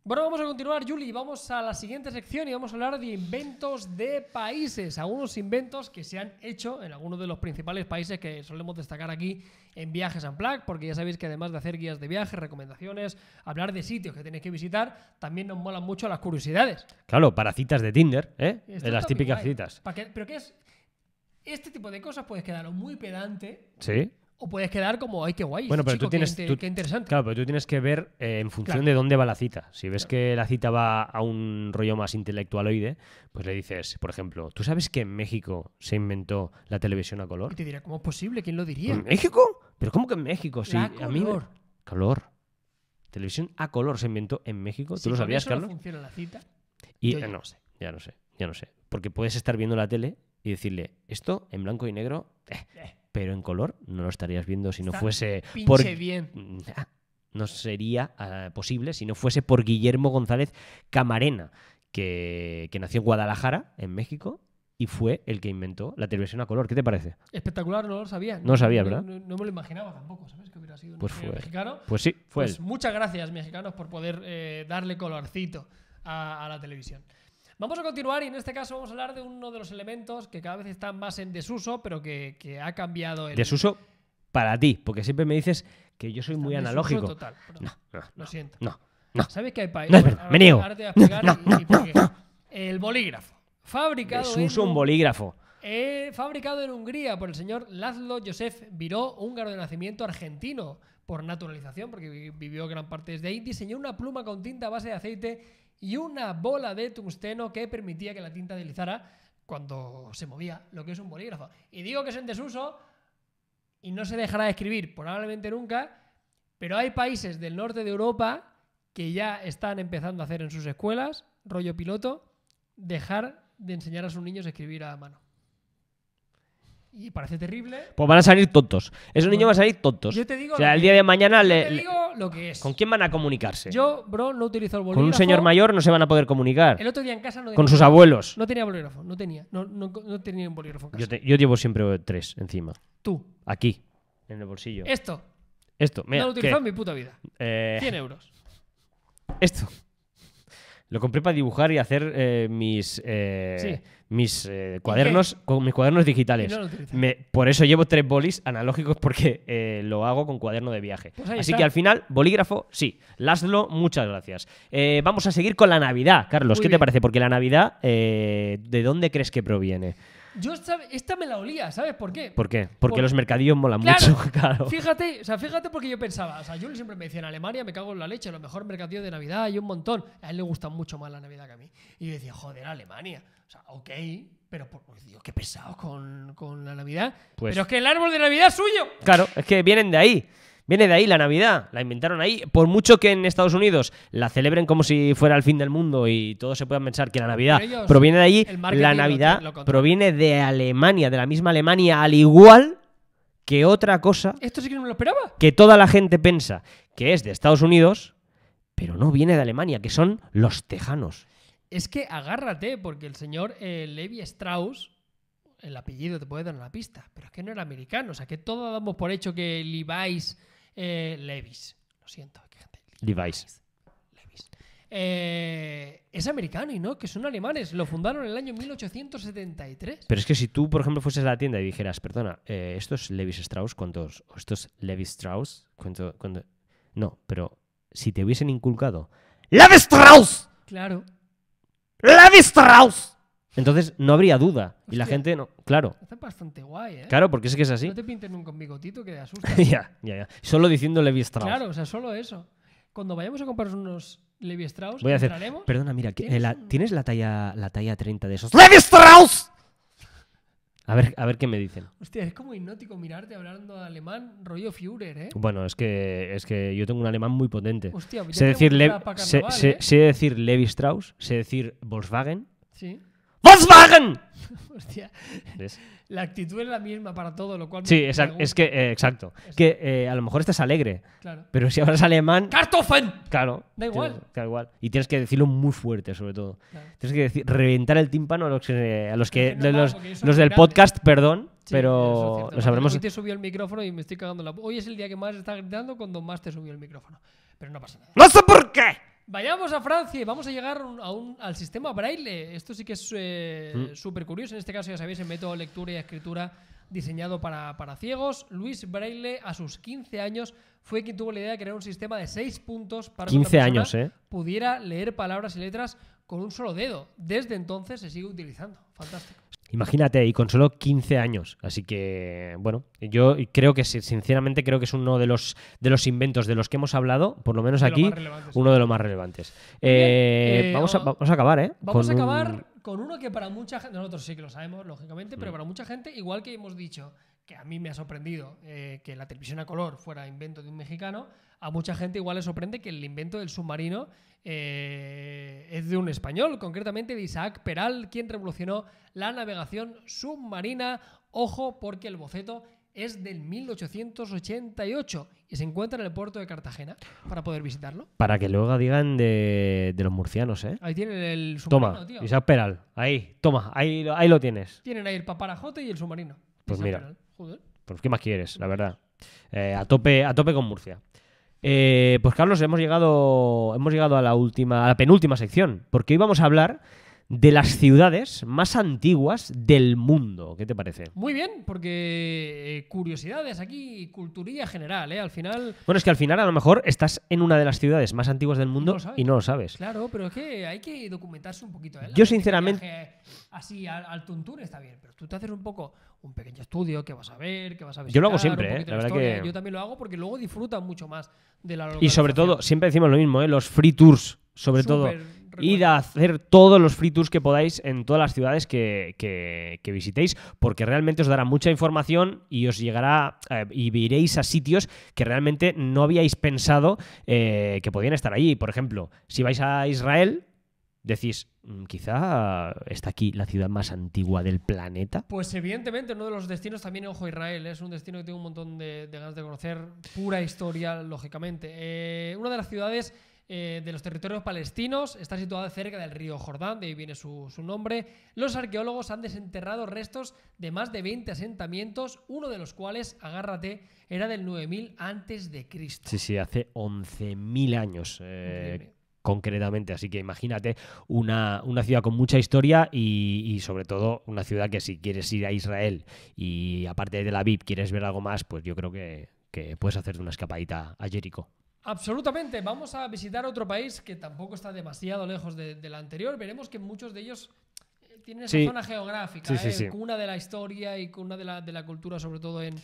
Bueno, vamos a continuar, Juli. Vamos a la siguiente sección y vamos a hablar de inventos de países. Algunos inventos que se han hecho en algunos de los principales países que solemos destacar aquí en Viajes Unplugged, porque ya sabéis que además de hacer guías de viajes, recomendaciones, hablar de sitios que tenéis que visitar, también nos molan mucho las curiosidades. Claro, para citas de Tinder, ¿eh? Las típicas citas. ¿Pero qué es? Este tipo de cosas puedes quedar muy pedante. Sí. O puedes quedar como, ay, qué guay, bueno, pero chico, tú tienes, qué interesante. Claro, pero tú tienes que ver en función de dónde va la cita. Si ves que la cita va a un rollo más intelectualoide, pues le dices, por ejemplo, ¿tú sabes que en México se inventó la televisión a color? Y te dirá, ¿cómo es posible? ¿Quién lo diría? ¿En México? ¿Pero cómo que en México? Sí, a mí... Color. Televisión a color se inventó en México. ¿Tú lo sabías, Carlos? No funciona la cita. Y no sé, ya no sé. Porque puedes estar viendo la tele y decirle, esto en blanco y negro... Pero en color no lo estarías viendo si no fuese por... bien. No sería posible si no fuese por Guillermo González Camarena, que nació en Guadalajara, en México, y fue el que inventó la televisión a color. ¿Qué te parece? Espectacular, no lo sabía. No lo sabía, ¿verdad? No me lo imaginaba tampoco, ¿sabes? Que hubiera sido un mexicano. Pues sí, fue él. Muchas gracias, mexicanos, por poder darle colorcito a la televisión. Vamos a continuar y en este caso vamos a hablar de uno de los elementos que cada vez está más en desuso, pero que ha cambiado el... Desuso para ti, porque siempre me dices que yo soy muy analógico. Total, lo siento. No. ¿Sabes qué hay país? Me niego. Ahora te voy a explicar el bolígrafo. Desuso un bolígrafo. Fabricado en Hungría por el señor László József Biró, húngaro de nacimiento argentino por naturalización, porque vivió gran parte desde ahí, diseñó una pluma con tinta a base de aceite y una bola de tungsteno que permitía que la tinta deslizara cuando se movía, lo que es un bolígrafo. Y digo que es en desuso y no se dejará de escribir, probablemente nunca, pero hay países del norte de Europa que ya están empezando a hacer en sus escuelas, rollo piloto, dejar de enseñar a sus niños a escribir a mano. Y parece terrible. Pues van a salir tontos. Esos niños van a salir tontos. Yo te digo, o sea, el día de mañana te digo lo que es. ¿Con quién van a comunicarse? Yo, bro, no utilizo el bolígrafo. Con un señor mayor no se van a poder comunicar. El otro día en casa no tenía. Con sus abuelos. No tenía bolígrafo. No tenía un bolígrafo en casa. Yo llevo siempre 3 encima. Tú. Aquí. En el bolsillo. Esto. Mira, no lo utilizo en mi puta vida. 100 euros. Esto. Lo compré para dibujar y hacer mis cuadernos con mis cuadernos digitales. No por eso llevo 3 bolis analógicos porque lo hago con cuaderno de viaje. Pues así que al final, bolígrafo, sí. László, muchas gracias. Vamos a seguir con la Navidad, Carlos. Muy ¿Qué bien. Te parece? Porque la Navidad, ¿de dónde crees que proviene? Yo esta me la olía, ¿sabes por qué? ¿Por qué? Porque los mercadillos molan mucho, claro. Fíjate porque yo pensaba, Juli siempre me decía en Alemania me cago en la leche, los mejores mercadillos de Navidad hay un montón. A él le gusta mucho más la Navidad que a mí. Y yo decía, joder, Alemania. Ok, pero por Dios, qué pesados con la Navidad. Pues, pero es que el árbol de Navidad es suyo. Claro, es que vienen de ahí. Viene de ahí la Navidad, la inventaron ahí. Por mucho que en Estados Unidos la celebren como si fuera el fin del mundo y todos se puedan pensar que la Navidad proviene de allí, la Navidad proviene de Alemania, de la misma Alemania, al igual que otra cosa. Esto sí que no me lo esperaba. Que toda la gente piensa que es de Estados Unidos, pero no viene de Alemania, que son los tejanos. Es que agárrate, porque el señor Levi Strauss... El apellido te puede dar una pista, pero es que no era americano. O sea, que todos damos por hecho que Levis. Lo siento. Levis. Es americano y no, que son alemanes. Lo fundaron en el año 1873. Pero es que si tú, por ejemplo, fueses a la tienda y dijeras, perdona, ¿estos Levis Strauss cuántos? ¿O estos Levis Strauss? ¿Cuánto? No, pero si te hubiesen inculcado... ¡Levis Strauss! Claro. ¡Levis Strauss! Entonces no habría duda. Hostia, y la gente no. Claro. Está bastante guay, ¿eh? Claro, porque es que es así. No te pinten un bigotito que te asusta. Ya. Solo diciendo Levi Strauss. Claro, o sea, solo eso. Cuando vayamos a comprar unos Levi Strauss, voy a hacer. Perdona, mira, ¿tienes la talla 30 de esos? ¡Levi Strauss! A ver qué me dicen. Hostia, es como hipnótico mirarte hablando alemán, rollo Führer, ¿eh? Bueno, es que yo tengo un alemán muy potente. Hostia, sé decir, sé decir Levi Strauss, sé decir Volkswagen. Sí. ¡Volkswagen! Hostia. ¿Ves? La actitud es la misma para todo, lo cual... Sí, exacto. Que a lo mejor estás alegre, claro, pero si hablas alemán... ¡Kartoffeln! Claro. Da igual. Y tienes que decirlo muy fuerte, sobre todo. Claro. Tienes que decir, reventar el tímpano a los del podcast, perdón, sí, pero lo sabremos... Hoy te subió el micrófono y me estoy cagando la... Hoy es el día que más estás gritando cuando más te subió el micrófono. Pero no pasa nada. ¡No sé por qué! Vayamos a Francia y vamos a llegar al sistema Braille. Esto sí que es súper curioso. En este caso, ya sabéis, el método de lectura y escritura diseñado para ciegos. Luis Braille, a sus 15 años, fue quien tuvo la idea de crear un sistema de 6 puntos para que una persona pudiera leer palabras y letras con un solo dedo. Desde entonces se sigue utilizando. Fantástico. Imagínate, y con solo 15 años. Así que, bueno, yo creo que, sinceramente, creo que es uno de los inventos de los que hemos hablado, por lo menos aquí, uno de los más relevantes. Vamos a acabar, ¿eh? Vamos a acabar con uno que para mucha gente, nosotros sí que lo sabemos, lógicamente, pero para mucha gente, igual que hemos dicho, que a mí me ha sorprendido que la televisión a color fuera invento de un mexicano, a mucha gente igual le sorprende que el invento del submarino es de un español, concretamente de Isaac Peral, quien revolucionó la navegación submarina. Ojo, porque el boceto es del 1888 y se encuentra en el puerto de Cartagena para poder visitarlo. Para que luego digan de los murcianos, ¿eh? Ahí tienen el submarino, toma, tío. Isaac Peral, ahí, toma, ahí lo tienes. Tienen ahí el paparajote y el submarino. Pues mira, joder. Pues ¿qué más quieres? La verdad. A tope con Murcia. Pues Carlos, hemos llegado a la penúltima sección, porque hoy vamos a hablar de las ciudades más antiguas del mundo. ¿Qué te parece? Muy bien, porque curiosidades aquí, culturilla general, ¿eh? Al final... Bueno, es que al final a lo mejor estás en una de las ciudades más antiguas del mundo y no lo sabes. Claro, pero es que hay que documentarse un poquito, ¿eh? Yo sinceramente... Así al tuntún está bien, pero tú te haces un pequeño estudio que vas a ver, que vas a visitar. Yo lo hago siempre, ¿eh? La verdad que... Yo también lo hago porque luego disfrutan mucho más de la localización. Y sobre todo, siempre decimos lo mismo, ¿eh? Los free tours, sobre todo. Id a hacer todos los free tours que podáis en todas las ciudades que visitéis, porque realmente os dará mucha información y os llegará y iréis a sitios que realmente no habíais pensado que podían estar allí. Por ejemplo, si vais a Israel, decís, quizá está aquí la ciudad más antigua del planeta. Pues evidentemente uno de los destinos también, ojo, Israel, ¿eh? Es un destino que tengo un montón de ganas de conocer, pura historia, lógicamente. Una de las ciudades... de los territorios palestinos, está situada cerca del río Jordán, de ahí viene su nombre. Los arqueólogos han desenterrado restos de más de 20 asentamientos, uno de los cuales, agárrate, era del 9000 a.C. Sí, hace 11.000 años. Concretamente, así que imagínate una ciudad con mucha historia y sobre todo una ciudad que si quieres ir a Israel y aparte de Tel Aviv quieres ver algo más, pues yo creo que puedes hacerte una escapadita a Jericó. Absolutamente, vamos a visitar otro país que tampoco está demasiado lejos del anterior. Veremos que muchos de ellos tienen esa zona geográfica, cuna de la historia y cuna de la cultura, sobre todo en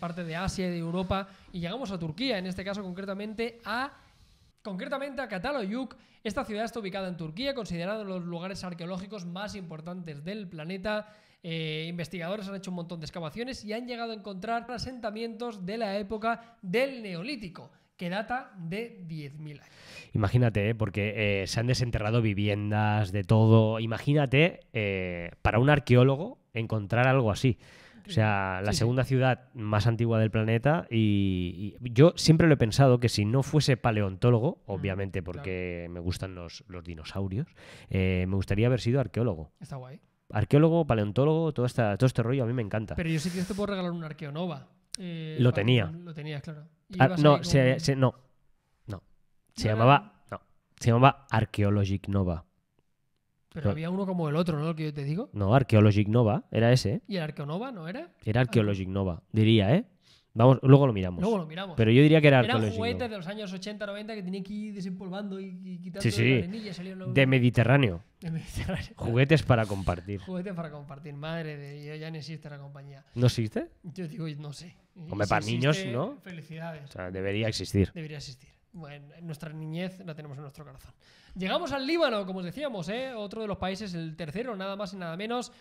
parte de Asia y de Europa. Y llegamos a Turquía, en este caso concretamente a Katalonyuk. Esta ciudad está ubicada en Turquía, considerada uno de los lugares arqueológicos más importantes del planeta. Investigadores han hecho un montón de excavaciones y han llegado a encontrar asentamientos de la época del Neolítico, que data de 10.000 años. Imagínate, porque se han desenterrado viviendas, de todo. Imagínate, para un arqueólogo, encontrar algo así. O sea, la segunda ciudad más antigua del planeta y yo siempre lo he pensado que si no fuese paleontólogo, obviamente porque me gustan los dinosaurios, me gustaría haber sido arqueólogo. Está guay. Arqueólogo, paleontólogo, todo este rollo a mí me encanta. Pero yo sé que te puedo regalar un Arqueonova. Lo tenías, claro. Se llamaba Archaeologic Nova. Pero había uno como el otro, ¿no? El que yo te digo. No, Archaeologic Nova, era ese. ¿Y el Arqueonova no era? Era Archaeologic Nova, diría, ¿eh? Vamos, luego lo miramos. Luego lo miramos. Pero yo diría que era arqueológico. Eran juguetes de los años 80, 90 que tenían que ir desempolvando y quitando la arenilla. De Mediterráneo. De Mediterráneo. Juguetes para compartir. Juguetes para compartir. Madre de Dios, ya no existe la compañía. ¿No existe? Yo digo, no sé. Hombre, si para niños, ¿no? Felicidades. O sea, debería existir. Debería existir. Bueno, nuestra niñez la tenemos en nuestro corazón. Llegamos al Líbano, como os decíamos, otro de los países, el tercero, nada más y nada menos,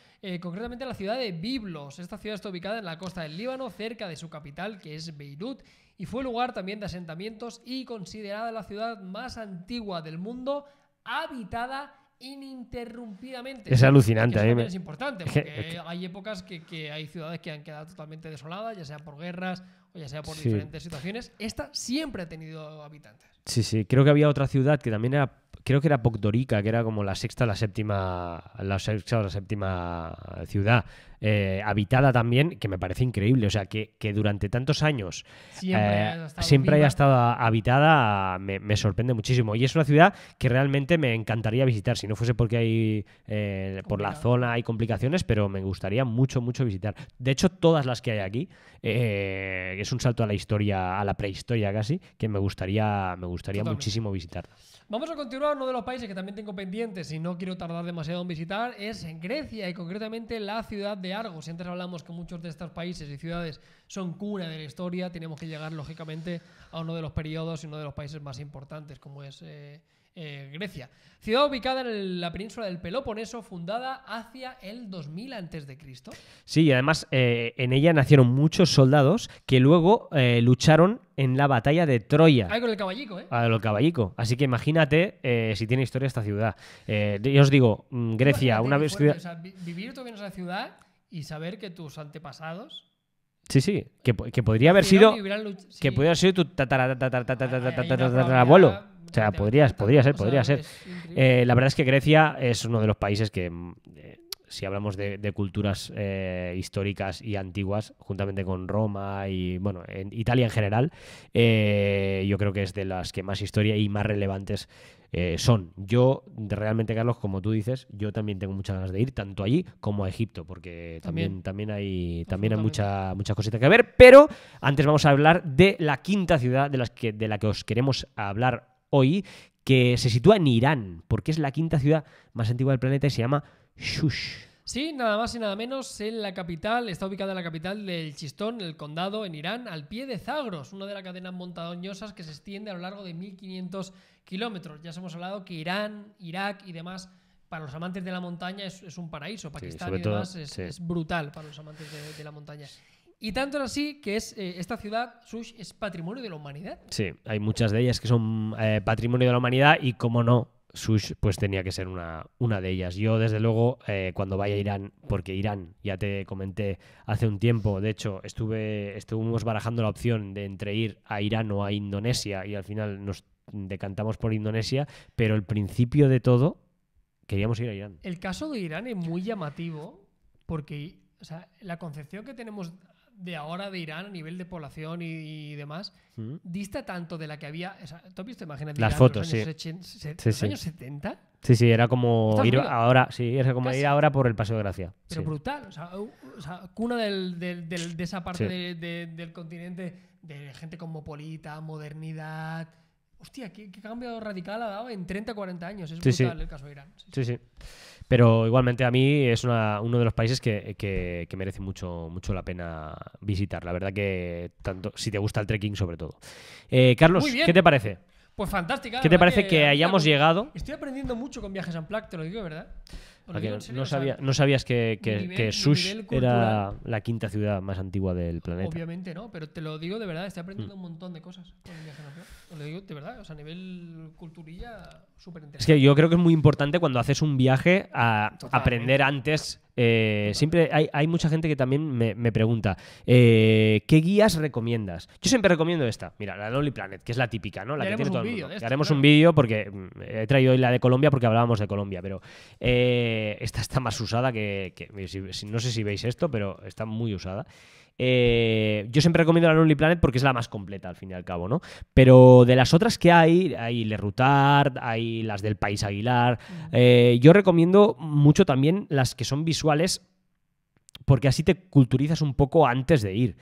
concretamente la ciudad de Biblos. Esta ciudad está ubicada en la costa del Líbano, cerca de su capital, que es Beirut, y fue lugar también de asentamientos y considerada la ciudad más antigua del mundo, habitada ininterrumpidamente. Es alucinante. Eso es importante, porque hay épocas que hay ciudades que han quedado totalmente desoladas, ya sea por guerras o ya sea por diferentes situaciones. Esta siempre ha tenido habitantes. Sí, sí. Creo que había otra ciudad que también era, creo que era Pogdorica, que era como la sexta o la séptima ciudad habitada también, que me parece increíble. O sea, que durante tantos años siempre haya estado habitada, me sorprende muchísimo. Y es una ciudad que realmente me encantaría visitar, si no fuese porque hay por la zona hay complicaciones, pero me gustaría mucho, mucho visitar. De hecho, todas las que hay aquí, es un salto a la historia, a la prehistoria casi, que me gustaría muchísimo visitarla. Vamos a continuar. Uno de los países que también tengo pendientes y no quiero tardar demasiado en visitar es en Grecia, y concretamente la ciudad de Argos. Antes hablamos que muchos de estos países y ciudades son cuna de la historia. Tenemos que llegar lógicamente a uno de los periodos y uno de los países más importantes, como es Grecia. Ciudad ubicada en la península del Peloponeso, fundada hacia el 2000 a.C. Sí, y además en ella nacieron muchos soldados que luego lucharon en la batalla de Troya. Ah, con el caballico, ¿eh? Ah, con el caballico. Así que imagínate si tiene historia esta ciudad. Yo os digo, Grecia, una vez... Ciudad... O sea, vivir tú en esa ciudad y saber que tus antepasados... Sí, sí, que podría haber sido... Que podría haber sido tu tatarabuelo. O sea, podría ser. La verdad es que Grecia es uno de los países que, si hablamos de culturas históricas y antiguas, juntamente con Roma y, bueno, en Italia en general, yo creo que es de las que más historia y más relevantes son. Yo, realmente, Carlos, como tú dices, yo también tengo muchas ganas de ir tanto allí como a Egipto, porque también hay muchas cositas que ver. Pero antes vamos a hablar de la quinta ciudad de la que os queremos hablar hoy, que se sitúa en Irán, porque es la quinta ciudad más antigua del planeta y se llama Shush. Sí, nada más y nada menos, está ubicada en la capital del Chistón, el condado, en Irán, al pie de Zagros, una de las cadenas montañosas que se extiende a lo largo de 1500 kilómetros. Ya os hemos hablado que Irán, Irak y demás, para los amantes de la montaña es un paraíso. Pakistán y demás es brutal para los amantes de la montaña. Y tanto es así que esta ciudad, Shush, es patrimonio de la humanidad. Sí, hay muchas de ellas que son patrimonio de la humanidad y, como no, Shush pues tenía que ser una de ellas. Yo, desde luego, cuando vaya a Irán, porque Irán, ya te comenté hace un tiempo, de hecho, estuvimos barajando la opción de entre ir a Irán o a Indonesia y al final nos decantamos por Indonesia, pero el principio de todo, queríamos ir a Irán. El caso de Irán es muy llamativo porque, o sea, la concepción que tenemos de ahora de Irán a nivel de población y demás, dista tanto de la que había... O sea, ¿tú has visto imágenes de Irán las fotos, de los años 70? Sí, sí, era como ir ahora, por el Paseo de Gracia. Pero brutal, o sea, cuna de esa parte del continente, de gente cosmopolita, modernidad... Hostia, qué cambio radical ha dado en 30, 40 años. Es brutal el caso de Irán. Sí. Pero igualmente a mí es uno de los países que merece mucho, mucho la pena visitar. La verdad que tanto si te gusta el trekking, sobre todo. Carlos, ¿qué te parece? Pues fantástica. ¿Qué te parece que hayamos llegado? Estoy aprendiendo mucho con Viajes Unplugged, te lo digo, ¿verdad? No sabías que Shush era la quinta ciudad más antigua del planeta. Obviamente no, pero te lo digo de verdad, estoy aprendiendo un montón de cosas con el viaje nacional. Os lo digo de verdad, o sea, a nivel culturilla, súper interesante. Es que yo creo que es muy importante cuando haces un viaje a aprender antes. Siempre hay mucha gente que también me pregunta ¿qué guías recomiendas? Yo siempre recomiendo esta, mira, la Lonely Planet, que es la típica, ¿no? La que tiene todo el mundo. Haremos un vídeo porque he traído hoy la de Colombia porque hablábamos de Colombia, pero esta está más usada que no sé si veis esto, pero está muy usada. Yo siempre recomiendo la Lonely Planet porque es la más completa al fin y al cabo, ¿no? Pero de las otras que hay Le Routard, hay las del País Aguilar. Yo recomiendo mucho también las que son visuales porque así te culturizas un poco antes de ir.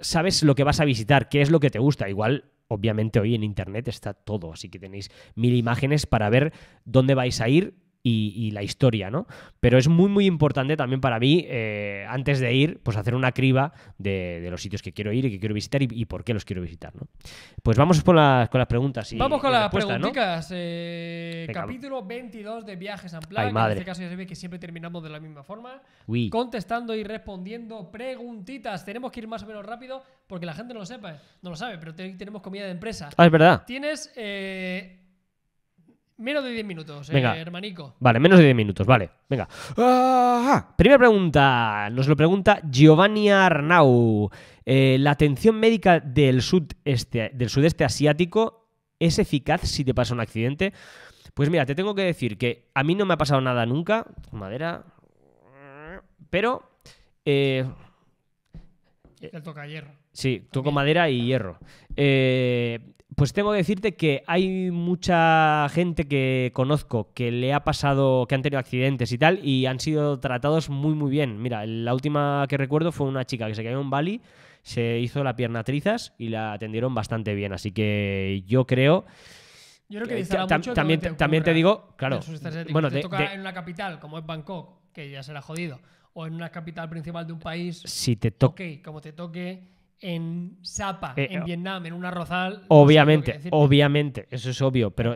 Sabes lo que vas a visitar, qué es lo que te gusta. Igual, obviamente, hoy en Internet está todo, así que tenéis 1000 imágenes para ver dónde vais a ir y la historia, ¿no? Pero es muy, muy importante también para mí, antes de ir, pues hacer una criba de los sitios que quiero ir y que quiero visitar y por qué los quiero visitar, ¿no? Pues vamos con las preguntas. Vamos con las preguntitas, ¿no? Capítulo 22 de Viajes Unplugged. Ay, madre. En este caso ya se ve que siempre terminamos de la misma forma. Uy. Contestando y respondiendo preguntitas. Tenemos que ir más o menos rápido porque la gente no lo sepa, no lo sabe, pero tenemos comida de empresa. Ah, es verdad. Tienes... menos de 10 minutos, venga, hermanico. Vale, menos de 10 minutos, vale. Venga. Ajá. Primera pregunta. Nos lo pregunta Giovanni Arnau. ¿La atención médica del sudeste asiático es eficaz si te pasa un accidente? Pues mira, te tengo que decir que a mí no me ha pasado nada nunca. Madera. Pero... te toca hierro. Sí, toco madera y hierro. Pues tengo que decirte que hay mucha gente que conozco que le ha pasado, que han tenido accidentes y tal, y han sido tratados muy, muy bien. Mira, la última que recuerdo fue una chica que se cayó en Bali, se hizo la pierna trizas y la atendieron bastante bien. Así que yo creo... que también te digo, claro... Bueno, te toca en una capital, como es Bangkok, que ya será jodido, o en una capital principal de un país... Si te toca... Ok, como te toque... en Sapa, en Vietnam, en un arrozal... Obviamente, eso es obvio, pero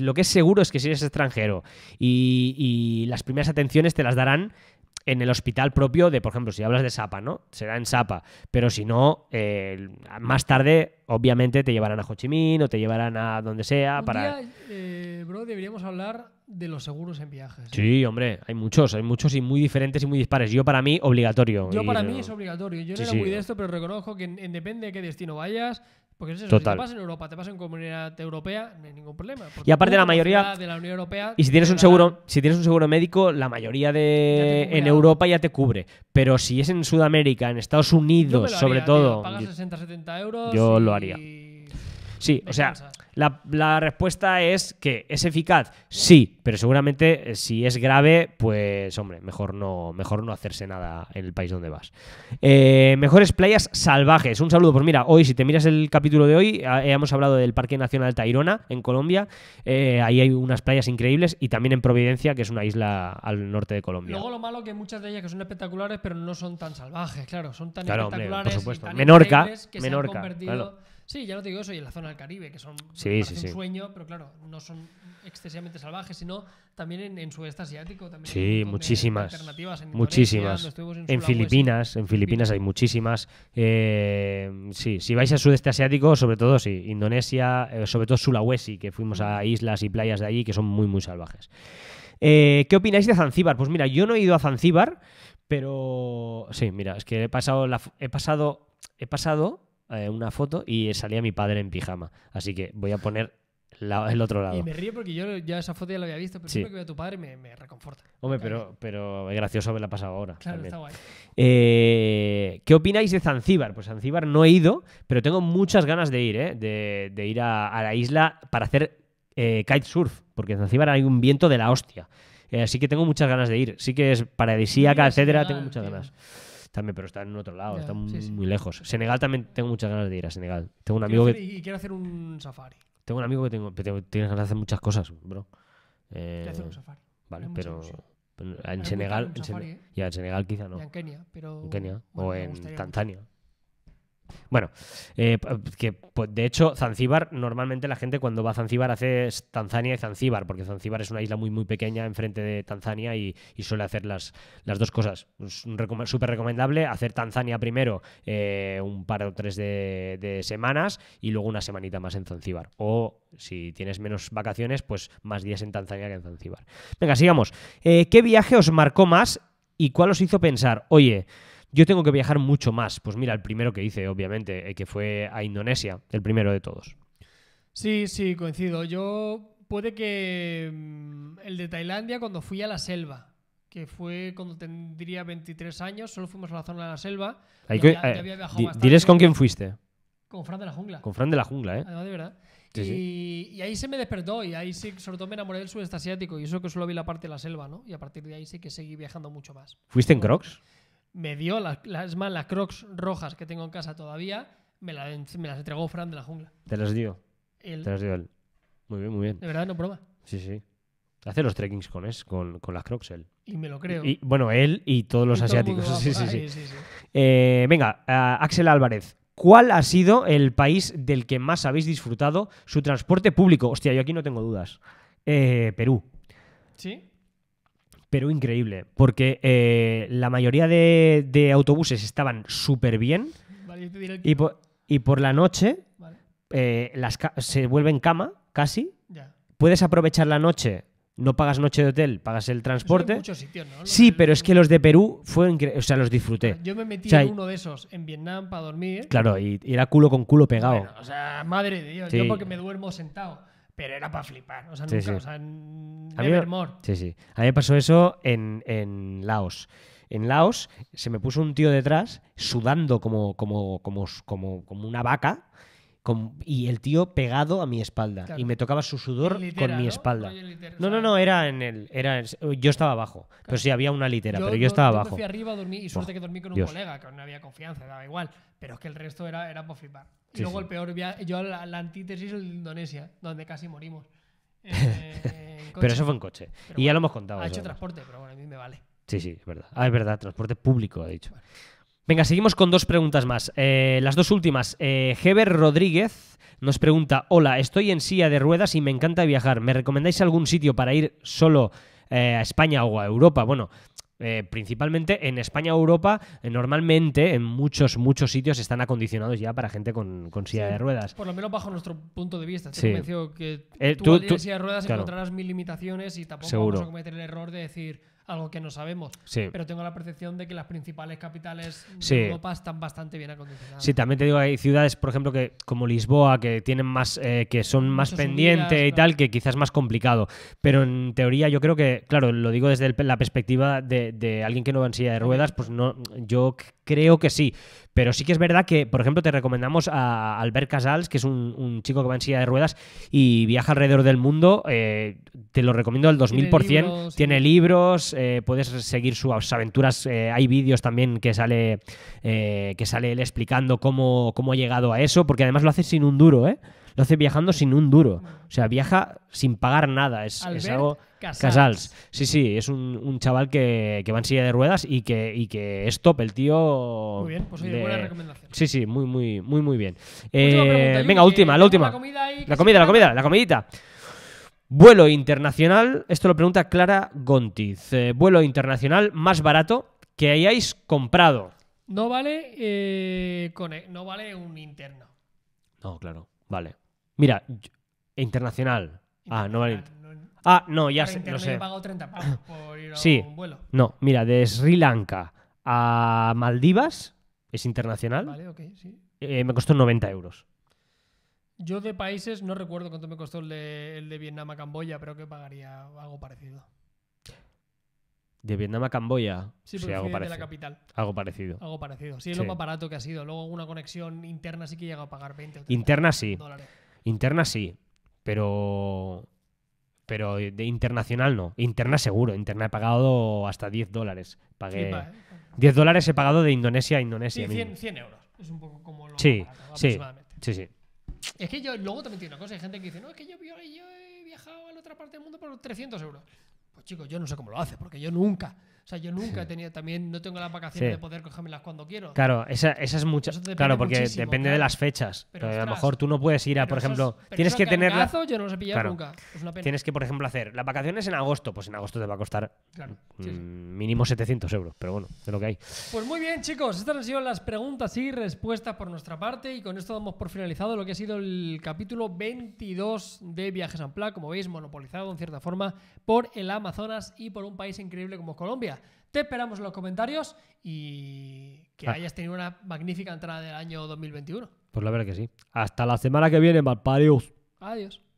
lo que es seguro es que si eres extranjero y las primeras atenciones te las darán en el hospital propio de, por ejemplo, si hablas de Sapa, ¿no? Será en Sapa, pero si no, más tarde, obviamente, te llevarán a Ho Chi Minh o te llevarán a donde sea. Un día, bro, deberíamos hablar de los seguros en viajes. Sí, hombre, hay muchos y muy diferentes y muy dispares. Yo, para mí, obligatorio. Para mí es obligatorio. Yo no era muy de esto, pero reconozco que depende de qué destino vayas. Porque si te pasa en Europa, te pasa en Comunidad Europea, no hay ningún problema. Y aparte la mayoría de la Unión Europea. Y si tienes un seguro médico, la mayoría en Europa ya te cubre. Pero si es en Sudamérica, en Estados Unidos, sobre todo, pagas 60-70 euros. Yo lo haría. Sí, o sea, la respuesta es que es eficaz, sí, pero seguramente si es grave, pues hombre, mejor no hacerse nada en el país donde vas. Mejores playas salvajes. Un saludo. Pues mira, hoy, si te miras el capítulo de hoy, hemos hablado del Parque Nacional Tayrona, en Colombia. Ahí hay unas playas increíbles y también en Providencia, que es una isla al norte de Colombia. Luego lo malo es que muchas de ellas que son espectaculares, pero no son tan salvajes, claro, son tan espectaculares, hombre, por supuesto. Y tan increíbles que se han convertido... Claro. Sí, ya no te digo eso, y en la zona del Caribe, que son un sueño, pero claro, no son excesivamente salvajes, sino también en sudeste asiático. También hay muchísimas. Alternativas en Filipinas hay muchísimas. Sí, si vais al sudeste asiático, sobre todo, sí, Indonesia, sobre todo Sulawesi, que fuimos a islas y playas de allí que son muy, muy salvajes. ¿Qué opináis de Zanzíbar? Pues mira, yo no he ido a Zanzíbar, pero... Sí, mira, es que he pasado una foto y salía mi padre en pijama, así que voy a poner el otro lado. Y me río porque yo ya esa foto ya la había visto, pero siempre que veo a tu padre me reconforta. Hombre, pero es gracioso haberla pasado ahora. Claro, también. Está guay. ¿Qué opináis de Zanzíbar? Pues Zanzíbar no he ido, pero tengo muchas ganas de ir, de ir a la isla para hacer kitesurf, porque en Zanzíbar hay un viento de la hostia. Así que tengo muchas ganas de ir. Sí que es paradisíaca, etcétera, tengo muchas ganas. También, pero está en otro lado, está muy lejos. Senegal también, tengo muchas ganas de ir a Senegal. Tengo un amigo y quiero hacer un safari. Tengo un amigo que tiene ganas de hacer muchas cosas, bro. Quiero hacer un safari. Vale, pero en Senegal... Ya, en Senegal quizá no. Ya en Kenia, pero... En Kenia, bueno, o en Tanzania. Bueno, de hecho, Zanzíbar, normalmente la gente cuando va a Zanzíbar hace Tanzania y Zanzíbar, porque Zanzíbar es una isla muy, muy pequeña enfrente de Tanzania y suele hacer las dos cosas. Es súper recomendable hacer Tanzania primero un par o tres de semanas y luego una semanita más en Zanzíbar. O si tienes menos vacaciones, pues más días en Tanzania que en Zanzíbar. Venga, sigamos. ¿Qué viaje os marcó más y cuál os hizo pensar? Oye... Yo tengo que viajar mucho más. Pues mira, el primero que hice, obviamente, que fue a Indonesia, el primero de todos. Sí, sí, coincido. Yo puede que el de Tailandia cuando fui a la selva, que fue cuando tendría 23 años, solo fuimos a la zona de la selva. Ya había viajado bastante. ¿Diles con quién fuiste? Con Fran de la Jungla. Con Fran de la Jungla, ¿eh? No, de verdad. Sí, sí. Y ahí se me despertó, y ahí sí, sobre todo me enamoré del sudeste asiático, y eso que solo vi la parte de la selva, ¿no? Y a partir de ahí sí que seguí viajando mucho más. ¿Fuiste en Crocs? Me dio las Crocs rojas que tengo en casa todavía, me las entregó Fran de la jungla. ¿Te las dio? Te las dio él. Muy bien, muy bien. De verdad, no broma. Sí, sí. Hace los trekkings con las Crocs él. Y me lo creo. Y, bueno, él y todos los asiáticos. Sí, sí, sí. Venga, Axel Álvarez. ¿Cuál ha sido el país del que más habéis disfrutado su transporte público? Hostia, yo aquí no tengo dudas. Perú. ¿Sí? Perú, increíble. Porque la mayoría de autobuses estaban súper bien. Vale, yo te diré el que... y por la noche vale. Se vuelven cama, casi. Ya. Puedes aprovechar la noche. No pagas noche de hotel, pagas el transporte. En muchos sitios, ¿no? Sí, pero es que los de Perú fueron, o sea, los disfruté. Yo me metí en uno de esos en Vietnam para dormir. Claro, y era culo con culo pegado. Bueno, o sea, madre de Dios, sí. Yo porque me duermo sentado, pero era para flipar. O sea, nunca, sí, sí. O sea, nevermore. Sí, sí. A mí me pasó eso en Laos. En Laos se me puso un tío detrás sudando como una vaca. Y el tío pegado a mi espalda. Claro. Y me tocaba su sudor litera, con mi espalda. No, yo estaba abajo. Claro. Pero sí, había una litera, pero yo estaba abajo. Yo me fui arriba a dormir y suerte que dormí con un colega, que no había confianza, daba igual. Pero es que el resto era por flipar. Y sí, luego el peor viaje, yo la antítesis de Indonesia, donde casi morimos. Pero eso fue en coche. Pero ya lo hemos contado. Ha hecho transporte, pero bueno, a mí me vale. Sí, sí, es verdad. Ah, es verdad, transporte público, ha dicho. Vale. Venga, seguimos con dos preguntas más. Las dos últimas. Heber Rodríguez nos pregunta: hola, estoy en silla de ruedas y me encanta viajar. ¿Me recomendáis algún sitio para ir solo a España o a Europa? Bueno, principalmente en España o Europa, normalmente en muchos sitios están acondicionados ya para gente con silla de ruedas. Por lo menos bajo nuestro punto de vista. Estoy convencido que tú al ir en silla de ruedas encontrarás mil limitaciones y tampoco vamos a cometer el error de decir... algo que no sabemos, pero tengo la percepción de que las principales capitales de Europa están bastante bien acondicionadas. Sí, también te digo, hay ciudades, por ejemplo, que como Lisboa, que tienen más, que son más pendientes y tal, que quizás más complicado. Pero en teoría yo creo que, claro, lo digo desde la perspectiva de alguien que no va en silla de ruedas, pues no, yo creo que sí. Pero sí que es verdad que, por ejemplo, te recomendamos a Albert Casals, que es un chico que va en silla de ruedas y viaja alrededor del mundo. Te lo recomiendo al 2000%. Tiene libros, puedes seguir sus aventuras. Hay vídeos también que sale él explicando cómo ha llegado a eso, porque además lo hace sin un duro, ¿eh? Lo hace viajando sin un duro. O sea, viaja sin pagar nada. Es algo... Casals. Sí, sí, es un chaval que va en silla de ruedas y que es top, el tío... Muy bien, pues oye, buena recomendación. Sí, sí, muy bien. Venga, la última. La comidita. Vuelo internacional, esto lo pregunta Clara Gontiz. Vuelo internacional más barato que hayáis comprado. No vale un interno. No, claro. Vale. Mira, internacional. No vale. No, ya sé. No sé. He pagado 30 pavos por ir a un vuelo. No, mira, de Sri Lanka a Maldivas es internacional. Vale, ok, sí. Me costó 90 euros. Yo de países no recuerdo cuánto me costó el de Vietnam a Camboya, pero que pagaría algo parecido. ¿De Vietnam a Camboya? Sí, porque algo parecido. De la capital. Algo parecido. Sí, es lo más barato que ha sido. Luego una conexión interna sí que llega a pagar 20 o 30 dólares. Interna sí, pero de internacional no. Interna seguro. Interna he pagado hasta 10 dólares. Pagué... Flipa, ¿eh? 10 dólares he pagado de Indonesia a Indonesia. Sí, 100 euros. Es un poco como lo barato, aproximadamente. Sí. Es que yo luego también tiene una cosa. Hay gente que dice, no, es que yo he viajado a la otra parte del mundo por 300 euros. Pues chicos, yo no sé cómo lo hace, porque yo nunca... O sea, yo nunca he tenido... También no tengo las vacaciones de poder cogérmelas cuando quiero. Claro, esa es mucha... Claro, porque depende de las fechas. Pero a lo mejor tú no puedes ir a, por ejemplo... Tienes que tener... Yo no los he pillado nunca. Es una pena. Tienes que, por ejemplo, hacer las vacaciones en agosto. Pues en agosto te va a costar mínimo 700 euros. Pero bueno, de lo que hay. Pues muy bien, chicos. Estas han sido las preguntas y respuestas por nuestra parte. Y con esto damos por finalizado lo que ha sido el capítulo 22 de Viajes Unplugged. Como veis, monopolizado en cierta forma por el Amazonas y por un país increíble como Colombia. Te esperamos en los comentarios y que hayas tenido una magnífica entrada del año 2021. Pues la verdad que sí. Hasta la semana que viene, malparidos. Adiós.